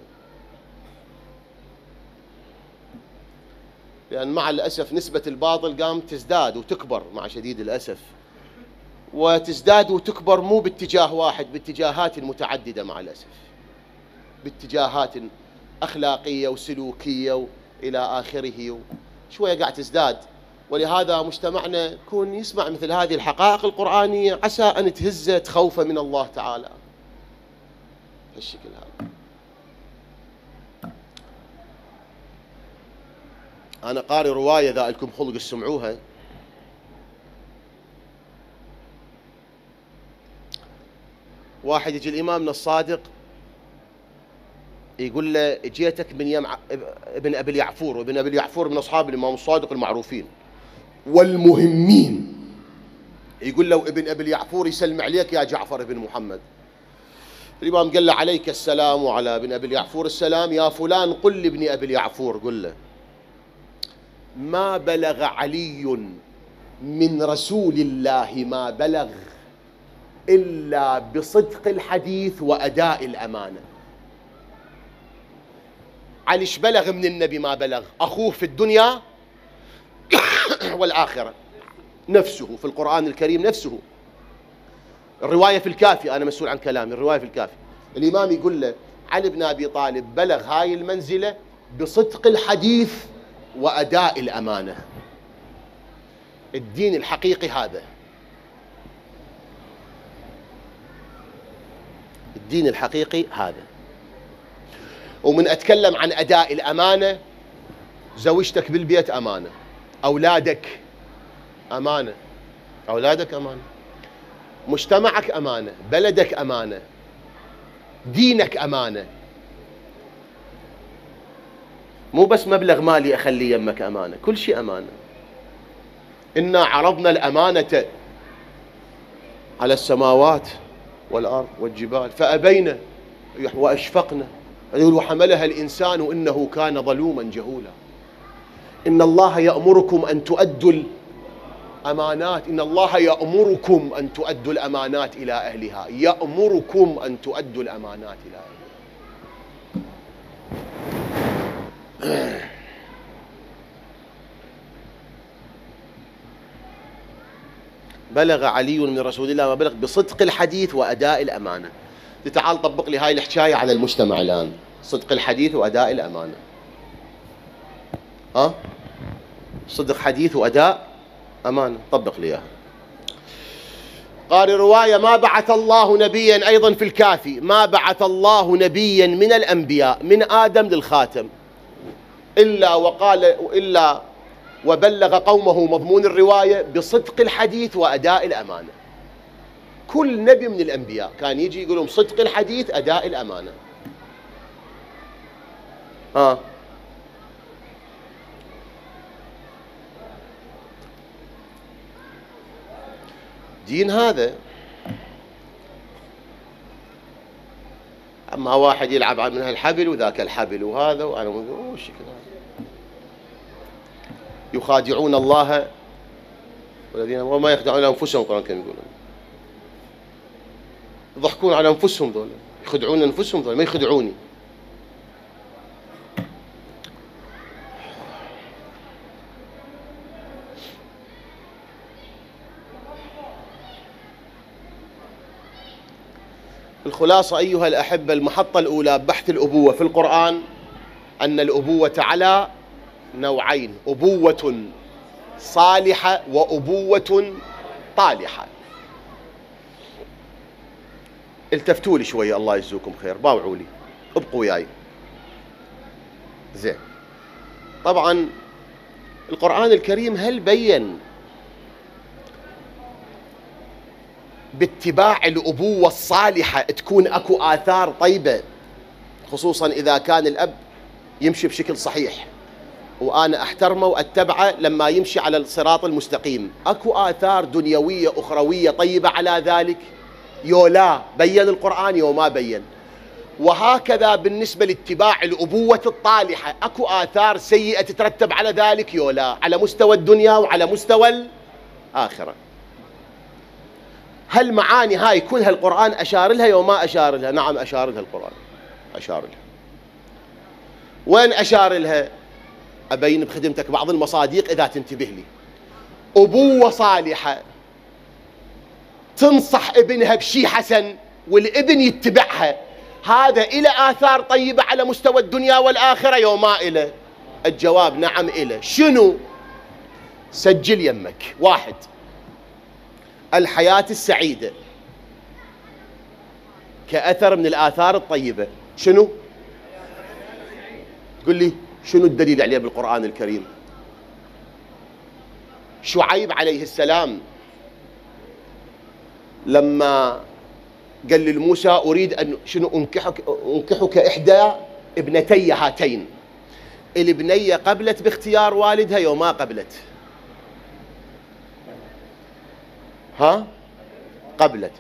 لأن مع الأسف نسبة الباطل قام تزداد وتكبر، مع شديد الأسف، وتزداد وتكبر مو باتجاه واحد، باتجاهات متعددة مع الأسف، باتجاهات أخلاقية وسلوكية وإلى آخره، شوية قاعد تزداد. ولهذا مجتمعنا يكون يسمع مثل هذه الحقائق القرآنية عسى أن تهزه، تخوفه من الله تعالى بهالشكل هذا. أنا قاري رواية ذا لكم خلق تسمعوها، واحد يجي الإمامنا الصادق يقول له جيتك من ابن أبي اليعفور، وابن أبي اليعفور من أصحاب الإمام الصادق المعروفين والمهمين، يقول له ابن أبي اليعفور يسلم عليك يا جعفر بن محمد. الإمام قال له عليك السلام وعلى ابن أبي اليعفور السلام، يا فلان قل لابن أبي اليعفور قل له ما بلغ علي من رسول الله ما بلغ إلا بصدق الحديث وأداء الأمانة. علي ايش بلغ من النبي؟ ما بلغ، أخوه في الدنيا والآخرة، نفسه في القرآن الكريم، نفسه. الرواية في الكافي، أنا مسؤول عن كلامي، الرواية في الكافي الإمام يقول له علي بن أبي طالب بلغ هاي المنزلة بصدق الحديث وأداء الأمانة. الدين الحقيقي هذا، الدين الحقيقي هذا. ومن أتكلم عن أداء الأمانة، زوجتك بالبيت أمانة، أولادك أمانة، أولادك أمانة، مجتمعك أمانة، بلدك أمانة، دينك أمانة، مو بس مبلغ مالي أخلي يمك أمانة، كل شيء أمانة. إنا عرضنا الأمانة على السماوات والأرض والجبال فأبينا وأشفقنا، يقول وحملها الإنسان إنه كان ظلوما جهولا. إن الله يأمركم أن تؤدوا الأمانات، إن الله يأمركم أن تؤدوا الأمانات إلى أهلها، يأمركم أن تؤدوا الأمانات إلى أهلها. بلغ علي من رسول الله ما بلغ بصدق الحديث وأداء الأمانة. تعال طبق لي هاي الحكاية على المجتمع الآن، صدق الحديث وأداء الأمانة. ها؟ صدق حديث وأداء أمانة، طبق لي إياها. قارئ رواية ما بعث الله نبيا، أيضا في الكافي، ما بعث الله نبيا من الأنبياء من آدم للخاتم إلا وبلغ قومه مضمون الرواية بصدق الحديث وأداء الأمانة. كل نبي من الأنبياء كان يجي يقول لهم صدق الحديث أداء الأمانة. دين هذا. أما واحد يلعب من هالحبل وذاك الحبل وهذا، وأنا وش شكل هذا؟ يخادعون الله والذين وما يخدعون أنفسهم، القرآن كان يقول يضحكون على أنفسهم، ذولا يخدعون أنفسهم، ذولا ما يخدعوني. الخلاصة أيها الأحبة، المحطة الأولى بحث الأبوة في القرآن، أن الأبوة على نوعين، أبوة صالحة وأبوة طالحة. التفتوا لي شوية الله يجزوكم خير، باوعوا لي. ابقوا وياي. زين، طبعا القرآن الكريم هل بين باتباع الأبوة الصالحة تكون أكو آثار طيبة، خصوصا إذا كان الأب يمشي بشكل صحيح وأنا أحترمه وأتبعه لما يمشي على الصراط المستقيم، أكو آثار دنيوية أخروية طيبة على ذلك؟ يو لا، بين القرآن يو ما بين. وهكذا بالنسبة لاتباع الأبوة الطالحة، أكو آثار سيئة تترتب على ذلك؟ يو لا، على مستوى الدنيا وعلى مستوى الآخرة. هل معاني هاي كلها القرآن أشار لها يو ما أشار لها؟ نعم أشار لها القرآن، أشار لها. وين أشار لها؟ أبين بخدمتك بعض المصادق إذا تنتبه لي. أبوة صالحة تنصح ابنها بشي حسن والابن يتبعها، هذا إلى آثار طيبة على مستوى الدنيا والآخرة يوم ما إله؟ الجواب نعم إله. شنو؟ سجل يمك. 1، الحياة السعيدة كأثر من الآثار الطيبة. شنو؟ تقول لي شنو الدليل عليه بالقرآن الكريم؟ شعيب عليه السلام لما قال لموسى أريد أن شنو أنكحك إحدى ابنتي هاتين، الابنية قبلت باختيار والدها يوم ما قبلت؟ ها؟ قبلت.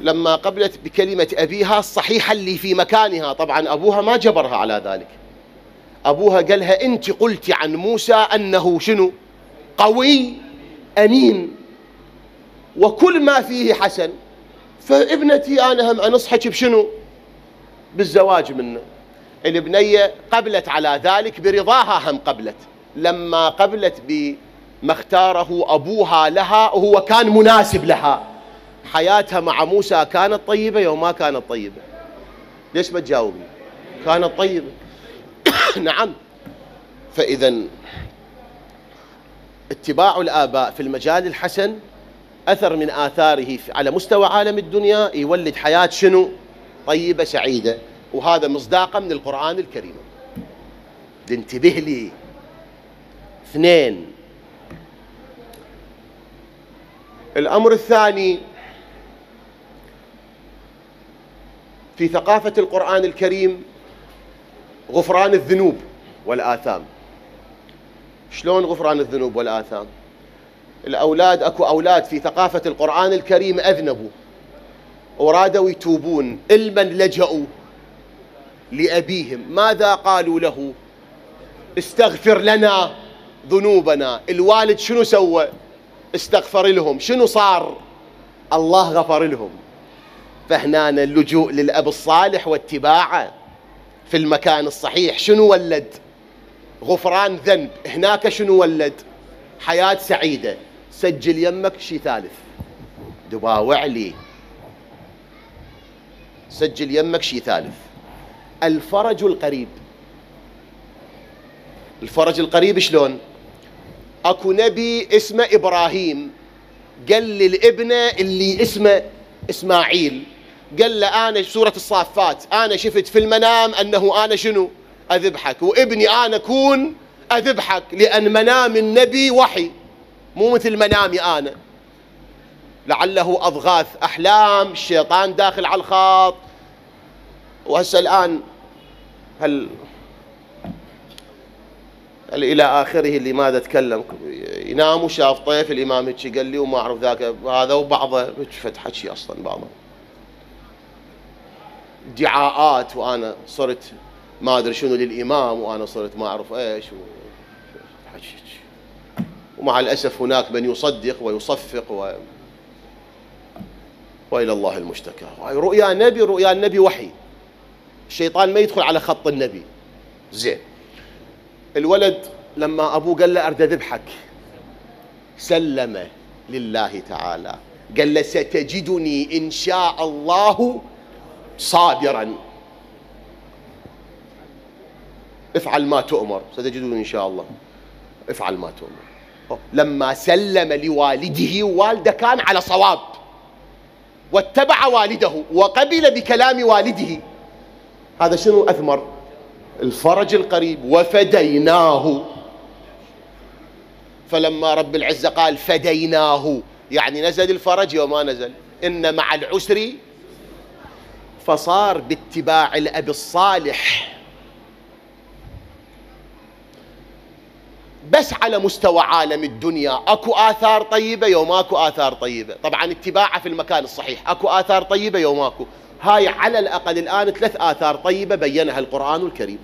لما قبلت بكلمة أبيها الصحيحة اللي في مكانها، طبعا أبوها ما جبرها على ذلك، أبوها قالها أنت قلت عن موسى أنه شنو؟ قوي أمين وكل ما فيه حسن، فابنتي أنا هم أنصحك بشنو؟ بالزواج منه. الابنية قبلت على ذلك برضاها، هم قبلت. لما قبلت بما اختاره أبوها لها وهو كان مناسب لها، حياتها مع موسى كانت طيبة يوم ما كانت طيبة؟ ليش ما تجاوبني؟ كانت طيبة. نعم. فإذا اتباع الآباء في المجال الحسن أثر من آثاره على مستوى عالم الدنيا، يولد حياة شنو؟ طيبة سعيدة. وهذا مصداقا من القرآن الكريم، انتبه لي. 2، الأمر الثاني في ثقافة القرآن الكريم غفران الذنوب والآثام. شلون غفران الذنوب والآثام؟ الأولاد، أكو أولاد في ثقافة القرآن الكريم أذنبوا ورادوا يتوبون، إلمن لجأوا لأبيهم، ماذا قالوا له؟ استغفر لنا ذنوبنا. الوالد شنو سوى؟ استغفر لهم. شنو صار؟ الله غفر لهم. فهنا اللجوء للأب الصالح واتباعه في المكان الصحيح شنو ولد؟ غفران ذنب. هناك شنو ولد؟ حياة سعيدة. سجل يمك. شي ثالث، دباوع لي. سجل يمك. شي ثالث، الفرج القريب. الفرج القريب شلون؟ اكو نبي اسمه ابراهيم قال للابنه اللي اسمه اسماعيل، قال له انا سورة الصافات، انا شفت في المنام انه انا شنو؟ اذبحك، وابني انا كون أذبحك، لأن منام النبي وحي مو مثل منامي أنا، لعله أضغاث أحلام، الشيطان داخل على الخاط. وهسه الآن هل إلى آخره اللي ما أتكلم، ينام وشاف طيف الإمام هيجي قال لي وما أعرف ذاك هذا وبعضه فتحت شيء أصلا، بعضه ادعاءات، وأنا صرت ما أدري شنو للإمام، وأنا صرت ما أعرف إيش ومع الأسف هناك من يصدق ويصفق وإلى الله المشتكى. رؤيا النبي، رؤيا النبي وحي، الشيطان ما يدخل على خط النبي. زين، الولد لما أبوه قال له أرد أذبحك سلم لله تعالى، قال له ستجدني إن شاء الله صابراً، افعل ما تؤمر، ستجدوني إن شاء الله، افعل ما تؤمر. لما سلم لوالده ووالده كان على صواب واتبع والده وقبل بكلام والده، هذا شنو أثمر؟ الفرج القريب. وفديناه، فلما رب العزة قال فديناه يعني نزل الفرج يوم ما نزل، إن مع العسر، فصار باتباع الأب الصالح بس على مستوى عالم الدنيا اكو آثار طيبة يوم اكو آثار طيبة، طبعا اتباعه في المكان الصحيح، اكو آثار طيبة يوم اكو، هاي على الأقل الآن ثلاث آثار طيبة بيّنها القرآن الكريم.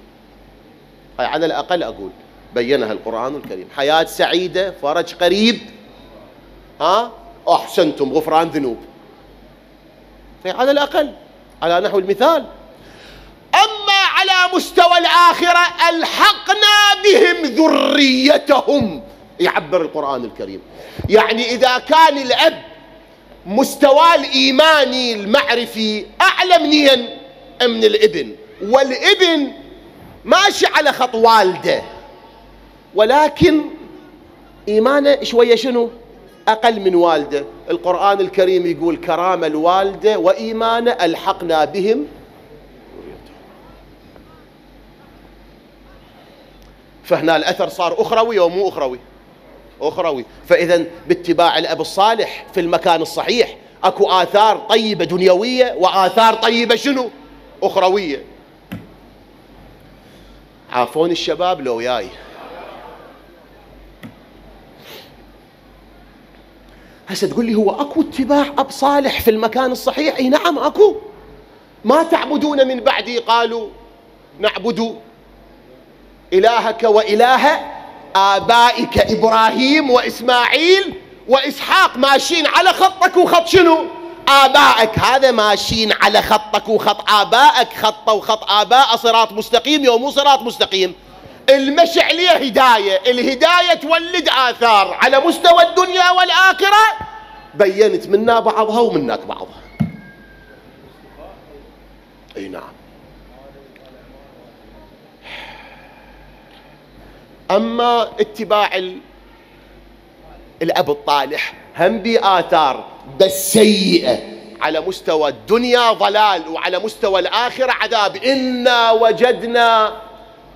هاي على الأقل أقول بيّنها القرآن الكريم، حياة سعيدة، فرج قريب، ها؟ أحسنتم، غفران ذنوب. هاي على الأقل على نحو المثال. أما على مستوى الآخرة ألحقنا بهم ذريتهم، يعبر القرآن الكريم. يعني إذا كان الأب مستوى الإيماني المعرفي أعلى من الابن، والابن ماشي على خط والده ولكن إيمانه شوية شنو أقل من والده، القرآن الكريم يقول كرام الوالدة وإيمانه ألحقنا بهم. فهنا الأثر صار أخروي ومو أخروي، أخروي. فإذا باتباع الأب الصالح في المكان الصحيح أكو آثار طيبة دنيوية وآثار طيبة شنو أخروية. عافون الشباب لو ياي. هسه تقول لي هو أكو اتباع أب صالح في المكان الصحيح؟ أي نعم أكو. ما تعبدون من بعدي قالوا نعبد إلهك وإله آبائك إبراهيم وإسماعيل وإسحاق، ماشيين على خطك وخط شنو آبائك، هذا ماشيين على خطك وخط آبائك، خطة وخط آباء، صراط مستقيم يوم مو صراط مستقيم. المشي عليه هداية، الهداية تولد آثار على مستوى الدنيا والآخرة، بيّنت منا بعضها ومناك بعضها. أي نعم. أما اتباع الأب الطالح هم بآثار بس سيئة، على مستوى الدنيا ضلال وعلى مستوى الآخرة عذاب. إنا وجدنا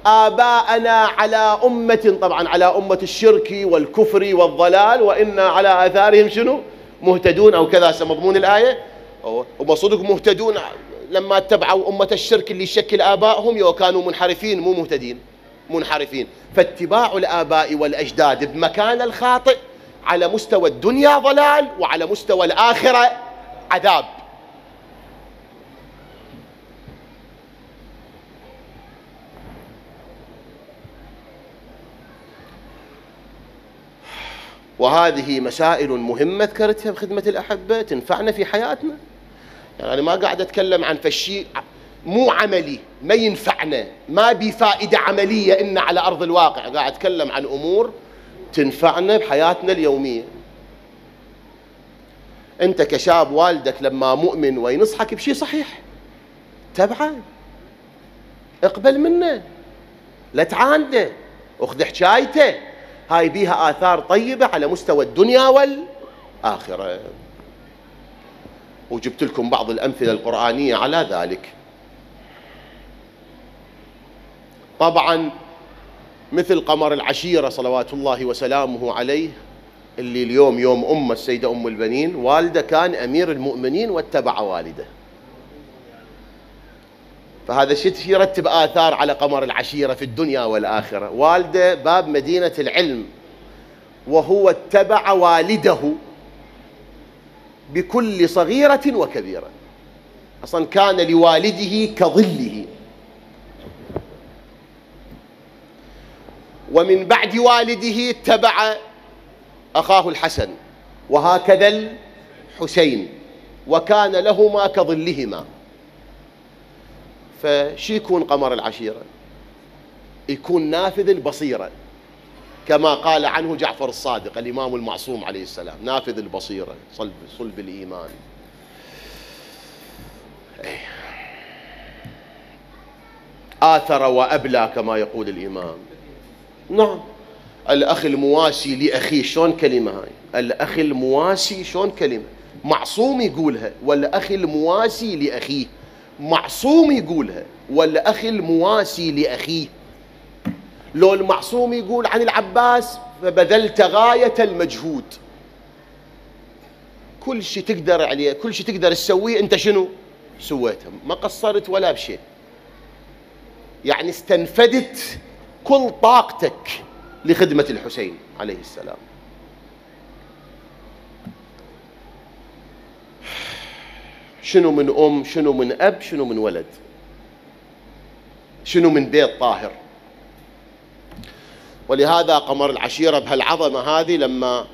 آباءنا على أمة، طبعا على أمة الشرك والكفر والضلال، وإنا على آثارهم شنو مهتدون، أو كذا مضمون الآية. ومصدق مهتدون لما اتبعوا أمة الشرك اللي شكل آبائهم، وكانوا منحرفين مو مهتدين، منحرفين. فاتباع الآباء والأجداد بمكان الخاطئ على مستوى الدنيا ضلال وعلى مستوى الآخرة عذاب. وهذه مسائل مهمة ذكرتها بخدمة الأحبة تنفعنا في حياتنا. يعني أنا ما قاعد أتكلم عن فشي مو عملي، ما ينفعنا، ما بفائدة عملية إن على أرض الواقع، قاعد أتكلم عن أمور تنفعنا بحياتنا اليومية. أنت كشاب والدك لما مؤمن وينصحك بشيء صحيح تبعه، اقبل منه، لا تعانده، اخذ حجايته، هاي بيها آثار طيبة على مستوى الدنيا والآخرة. وجبت لكم بعض الأمثلة القرآنية على ذلك. طبعا مثل قمر العشيرة صلوات الله وسلامه عليه، اللي اليوم يوم أمه السيدة أم البنين، والده كان أمير المؤمنين واتبع والده، فهذا الشيء يرتب آثار على قمر العشيرة في الدنيا والآخرة. والده باب مدينة العلم وهو اتبع والده بكل صغيرة وكبيرة، أصلا كان لوالده كظله. ومن بعد والده اتبع أخاه الحسن، وهكذا الحسين، وكان لهما كظلهما. فشي يكون قمر العشيرة؟ يكون نافذ البصيرة، كما قال عنه جعفر الصادق الإمام المعصوم عليه السلام، نافذ البصيرة صلب الإيمان. آثر وأبلى كما يقول الإمام. نعم. الأخ المواسي لأخيه شون كلمة هاي؟ الأخ المواسي شون كلمة؟ معصوم يقولها، والأخ المواسي لأخيه، معصوم يقولها ولا أخي المواسي لأخيه؟ لو المعصوم يقول عن العباس فبذلت غاية المجهود، كل شيء تقدر عليه، كل شيء تقدر تسويه أنت شنو سويته، ما قصرت ولا بشيء، يعني استنفدت كل طاقتك لخدمة الحسين عليه السلام. شنو من أم، شنو من أب، شنو من ولد، شنو من بيت طاهر. ولهذا قمر العشيرة بهالعظمة هذه لما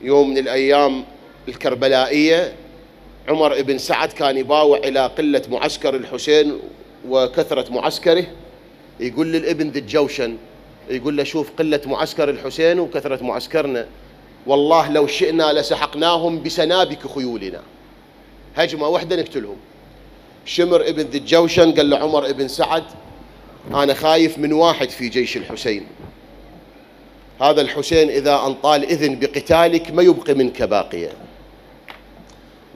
يوم من الأيام الكربلائية عمر بن سعد كان يباوع إلى قلة معسكر الحسين وكثرة معسكره، يقول للابن ذي الجوشن، يقول له شوف قلة معسكر الحسين وكثرة معسكرنا، والله لو شئنا لسحقناهم بسنابك خيولنا، هجمة واحدة نقتلهم. شمر ابن ذي الجوشن قال لعمر بن سعد أنا خايف من واحد في جيش الحسين، هذا الحسين إذا أنطال إذن بقتالك ما يبقي منك باقية.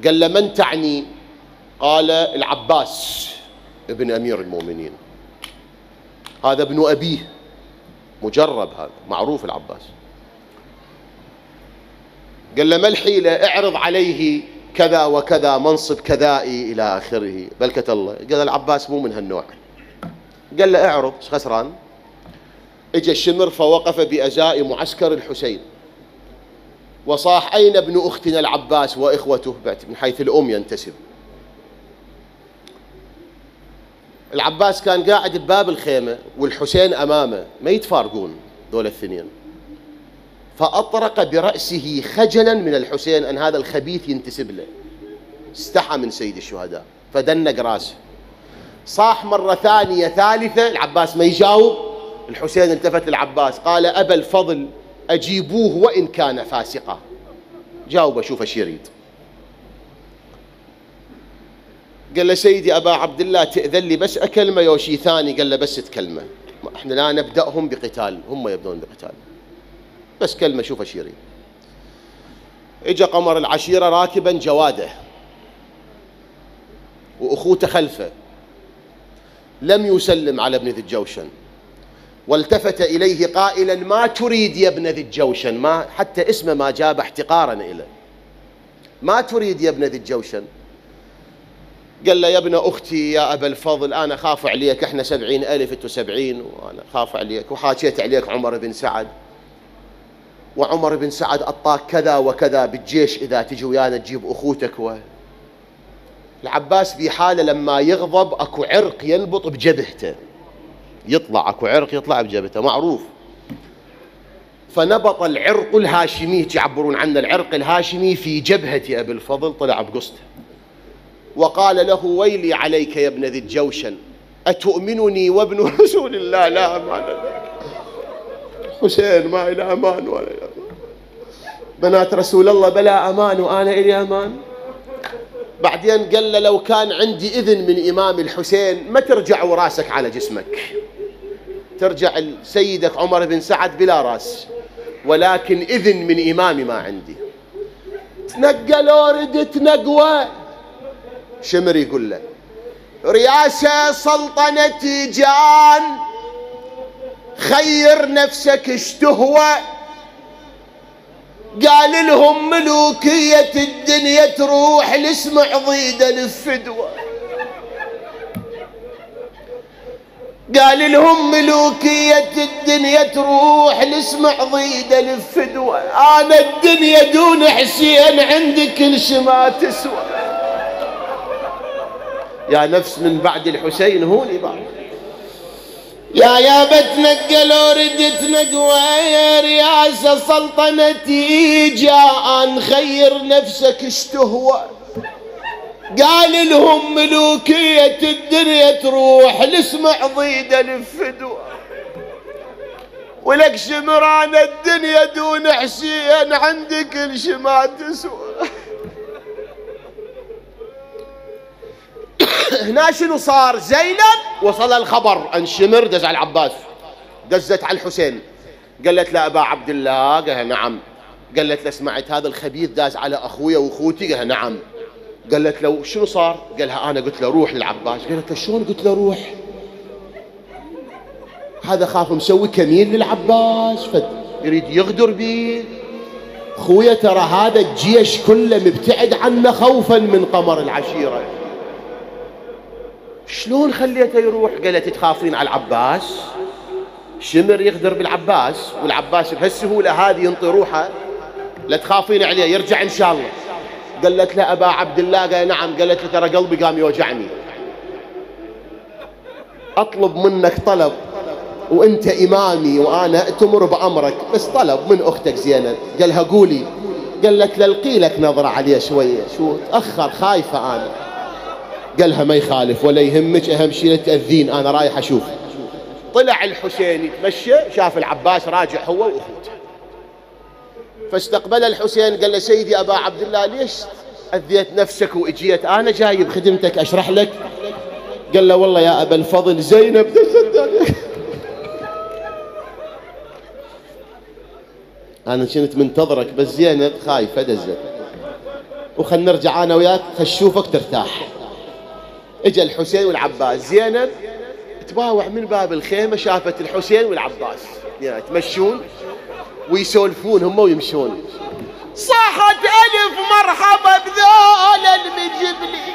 قال له من تعني؟ قال العباس ابن أمير المؤمنين، هذا ابن أبيه مجرب، هذا معروف العباس. قال له ما الحيلة؟ اعرض عليه كذا وكذا منصب كذائي إلى آخره، بلكت الله. قال العباس مو من هالنوع، قال له اعرض ايش خسران. اجى الشمر فوقف بأزاء معسكر الحسين وصاح أين ابن أختنا العباس وإخوته، من حيث الأم ينتسب. العباس كان قاعد بباب الخيمة والحسين أمامه، ما يتفارقون دول الاثنين، فأطرق برأسه خجلا من الحسين أن هذا الخبيث ينتسب له، استحى من سيد الشهداء فدنق راسه. صاح مرة ثانية ثالثة، العباس ما يجاوب. الحسين التفت للعباس قال أبا الفضل أجيبوه وإن كان فاسقا، جاوبه شوف ايش يريد. قال له سيدي أبا عبد الله تأذن لي بس أكلمه يا شي ثاني؟ قال له بس تكلمه، احنا لا نبدأهم بقتال، هم يبدون بقتال، بس كلمة شوف ايش يريد. اجى قمر العشيرة راكبا جواده وأخوته خلفه، لم يسلم على ابن ذي الجوشن، والتفت إليه قائلا ما تريد يا ابن ذي الجوشن؟ ما حتى اسمه ما جاب احتقارا إليه، ما تريد يا ابن ذي الجوشن؟ قال له يا ابن أختي يا أبا الفضل أنا خاف عليك، احنا 70,000 انتو 70، وأنا خاف عليك وحاجيت عليك عمر بن سعد، وعمر بن سعد أعطاك كذا وكذا بالجيش، إذا تجي ويانا تجيب أخوتك. العباس بحاله لما يغضب أكو عرق ينبط بجبهته، يطلع أكو عرق يطلع بجبهته معروف، فنبط العرق الهاشمي، يعبرون عنه العرق الهاشمي، في جبهة أبي الفضل، طلع بقصته وقال له ويلي عليك يا ابن ذي الجوشن أتؤمنني وابن رسول الله؟ لا أمان لك حسين، ما إلى أمان ولا إلى بنات رسول الله، بلا أمان وأنا إلي أمان. بعدين قال له لو كان عندي إذن من إمام الحسين ما ترجع وراسك على جسمك، ترجع سيدك عمر بن سعد بلا راس، ولكن إذن من إمامي ما عندي. تنقى لو ردت نقوى. شمر يقول له رياسة سلطنة جان خير نفسك اشتهوى، قال لهم ملوكية الدنيا تروح لاسم عضيدة الفدوة، قال لهم ملوكية الدنيا تروح لاسم عضيدة الفدوة، أنا الدنيا دون حسين عندي كل شي ما تسوى. يا نفس من بعد الحسين هوني بعد، يا يابا تنقى لو ردت نقوى، رئاسة سلطنتي جاء خير نفسك اشتهوى، قال لهم ملوكية الدنيا تروح لاسم عضيدة الفدوى، ولك شمران الدنيا دون حسين عندي كل شي ما تسوى. هنا شنو صار؟ زينب وصل الخبر ان شمر دز على العباس، دزت على الحسين، قالت له ابا عبد الله؟ قالها نعم. قالت له سمعت هذا الخبيث داز على اخويا واخوتي؟ قالها نعم. قالت له شنو صار؟ قالها انا قلت له روح للعباس. قالت له شلون قلت له روح؟ هذا خاف مسوي كمين للعباس يريد يغدر بيه. خويا ترى هذا الجيش كله مبتعد عنه خوفا من قمر العشيره. شلون خليته يروح؟ قالت تخافين على العباس؟ شمر يغدر بالعباس والعباس بهالسهوله هذه ينطي روحه؟ لا تخافين عليه يرجع ان شاء الله. قالت له ابا عبد الله؟ قال نعم. قالت له ترى قلبي قام يوجعني، اطلب منك طلب وانت امامي وانا اتمر بامرك، بس طلب من اختك زينب. قالها قولي. قالت له القي لك نظره عليه شويه، شو تاخر خايفه انا. قالها ما يخالف ولا يهمك، اهم شيء لا تاذين، انا رايح اشوف. طلع الحسين يتمشى، شاف العباس راجع هو واخوته، فاستقبل الحسين قال له سيدي ابا عبد الله ليش اذيت نفسك واجيت انا جاي بخدمتك اشرح لك. قال له والله يا ابا الفضل زينب دست عليك، انا كنت منتظرك بس زينب خايفه دزت، وخل نرجع انا وياك خل اشوفك ترتاح. اجا الحسين والعباس، زينب تباوع من باب الخيمه شافت الحسين والعباس يعني تمشون ويسولفون هم ويمشون، صاحت الف مرحبا بذول المجبلي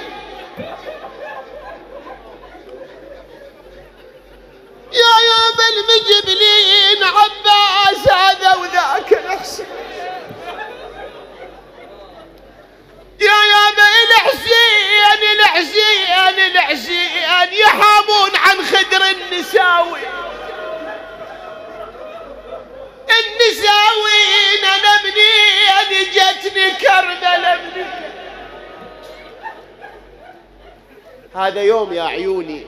يا يوم المجبلين عباس هذا وذاك الحسين، يا يوم الحسين الحسين الحسين يحامون عن خدر النساوي النساوي. انا منين جتني كربلاء منين؟ هذا يوم يا عيوني.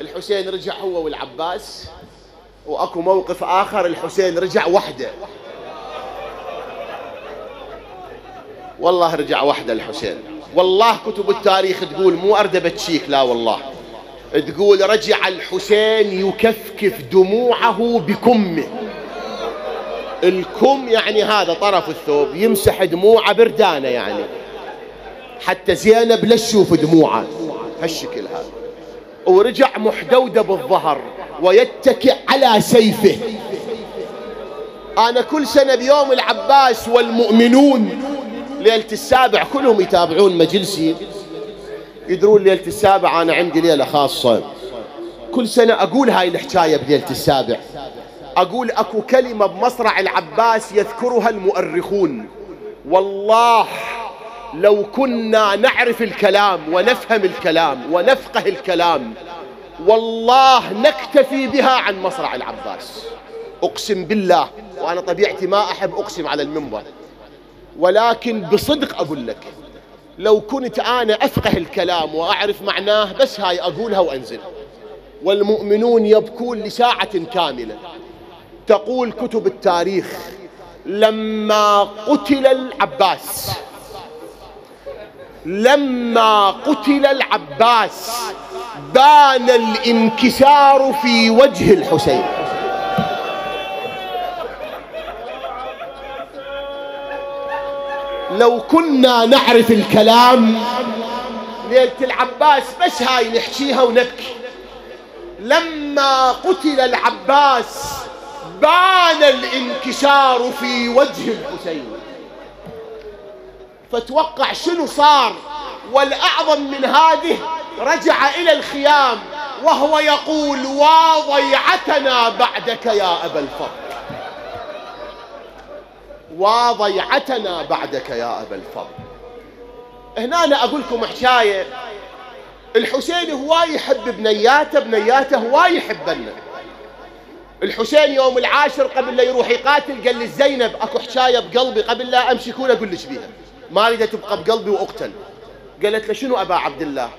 الحسين رجع هو والعباس، واكو موقف اخر الحسين رجع وحده. والله رجع وحده الحسين، والله كتب التاريخ تقول مو اردبه تشيك، لا والله تقول رجع الحسين يكفكف دموعه بكمه. الكم يعني هذا طرف الثوب يمسح دموعه بردانه، يعني حتى زينب لا تشوف دموعه هالشكل هذا. ورجع محدودة بالظهر ويتكئ على سيفه. أنا كل سنة بيوم العباس والمؤمنون ليلة السابع كلهم يتابعون مجلسي، يدرون ليلة السابع أنا عندي ليلة خاصة، كل سنة أقول هاي الحكاية بليلة السابع، أقول أكو كلمة بمصرع العباس يذكرها المؤرخون، والله لو كنا نعرف الكلام ونفهم الكلام ونفقه الكلام والله نكتفي بها عن مصرع العباس. أقسم بالله، وأنا طبيعتي ما أحب أقسم على المنبر، ولكن بصدق أقول لك لو كنت أنا أفقه الكلام وأعرف معناه بس هاي أقولها وأنزل. والمؤمنون يبكون لساعة كاملة. تقول كتب التاريخ لما قتل العباس، لما قتل العباس بان الانكسار في وجه الحسين. لو كنا نعرف الكلام ليلة العباس بس هاي نحكيها ونبكي. لما قتل العباس بان الانكسار في وجه الحسين. فتوقع شنو صار؟ والأعظم من هذه رجع إلى الخيام وهو يقول واضيعتنا بعدك يا أبا الفضل، واضيعتنا بعدك يا أبا الفضل. هنا أنا أقول لكم حكاية. الحسين هواي يحب بنياته، بنياته هواي يحبنا. الحسين يوم العاشر قبل لا يروح يقاتل قال للزينب اكو حكاية بقلبي قبل لا امشي كون اقول لك بيها، ما اريد تبقى بقلبي واقتل. قالت له شنو ابا عبد الله؟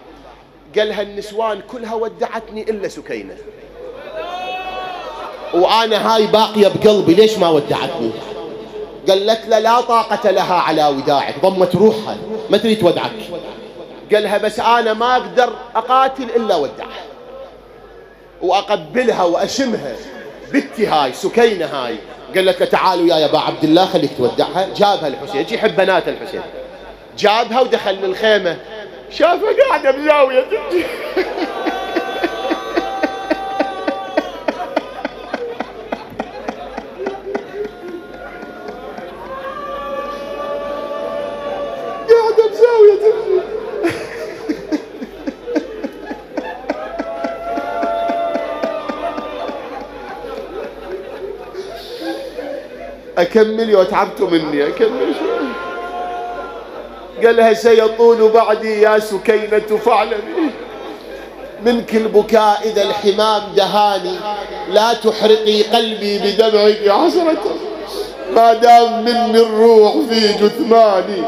قالها النسوان كلها ودعتني الا سكينه، وانا هاي باقيه بقلبي ليش ما ودعتني؟ قالت له لا طاقه لها على وداعك، ضمت روحها ما تريد تودعك. قالها بس انا ما اقدر اقاتل الا ودعها واقبلها واشمها، بنتي هاي سكينه هاي. قالت له تعالوا يا ابا عبد الله خليك تودعها. جابها الحسين، يحب بنات الحسين، جابها ودخل للخيمه. شافها قاعده بزاويه تبكي. قاعده بزاويه تبكي. اكمل يا تعبتوا مني، اكمل شوي. قال لها: سيطول بعدي يا سكينة فاعلمي، منك البكاء إذا الحمام دهاني، لا تحرقي قلبي بدمعك يا حسرة، ما دام مني الروح في جثماني،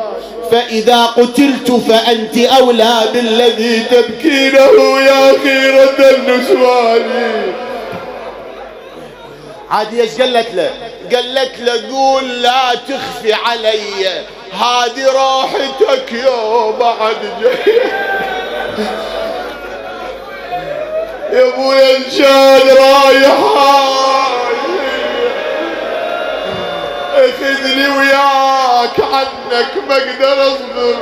فإذا قتلت فأنت أولى بالذي تبكينه يا خيرة النسوان. عادي ايش قالت له؟ قالت له: قول لا تخفي علي، هذه راحتك يوم بعد جاي. يا ابويا انشاد رايحه، اخذني وياك، عنك ما اقدر اصبر.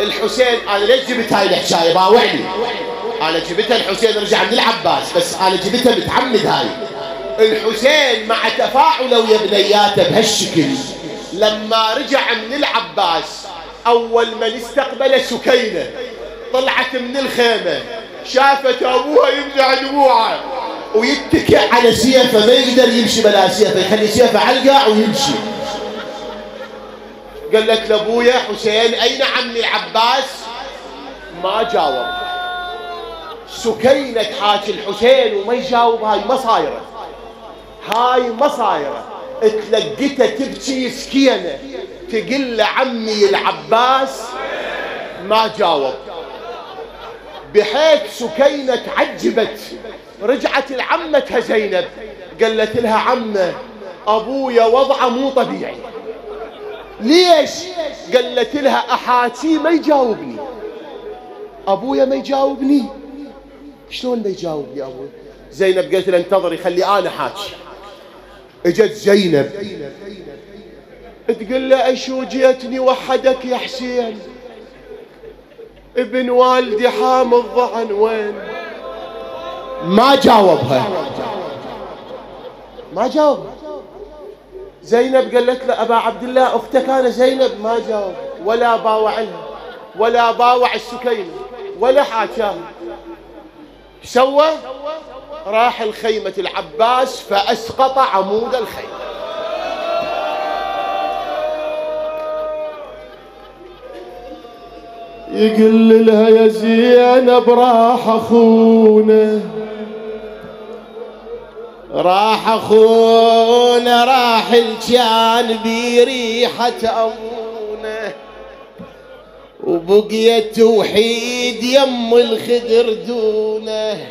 الحسين انا ليش جبت هاي الحكايه؟ باوعني انا جبتها. الحسين رجع عند العباس، بس انا جبتها متعمد هاي. الحسين مع تفاعله ويا بنياته بهالشكل، لما رجع من العباس اول من استقبل سكينه، طلعت من الخيمه شافت ابوها يمزع دموعه ويتكئ على سيفه، ما يقدر يمشي بلا سيفه، يخلي سيفه علقع ويمشي. قالت لابويا: حسين اين عمي العباس؟ ما جاوب. سكينه تحاكي الحسين وما يجاوب، هاي ما صايره، هاي ما صايره. تلقيته تبكي سكينه، تقول له: عمي العباس. ما جاوب، بحيث سكينه تعجبت. رجعت لعمتها زينب قالت لها: عمه ابويا وضعه مو طبيعي. ليش؟ قالت لها: احاتي ما يجاوبني، ابويا ما يجاوبني. شلون ما يجاوبني ابوي؟ زينب قالت لها: انتظري خلي انا حاكي. اجت زينب تقول له: اشو جيتني وحدك يا حسين؟ ابن والدي حامض ضعن وين؟ ما جاوبها، ما جاوب. زينب قالت له: ابا عبد الله اختك انا زينب. ما جاوب، ولا باوع لها، ولا باوع السكينه، ولا حاكاها. سوى؟ راح لخيمة العباس فأسقط عمود الخيمة. يقل لها: يا زينب راح أخونا، راح أخونا، راح الجان بريحة أمونا، وبقيت وحيد يم الخدر دونه،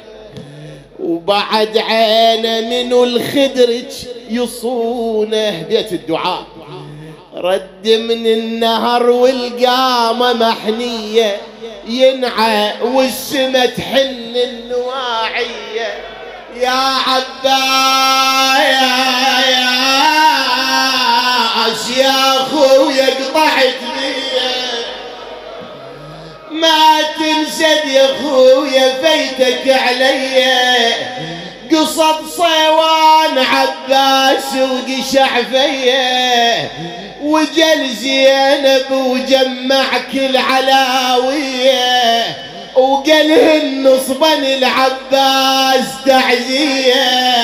وبعد عينه منو الخدرج يصونه. بيت الدعاء رد من النهر والقامه محنيه، ينعى والسما تحن النواعيه، يا عباس يا خويا قطعت بيه، ما تنسد يا خويا فيتك عليا، قصد صيوان عباس وقشع فيا، وجل زينب وجمع كل علاويه، وقالهن نصبا العباس تعزيه،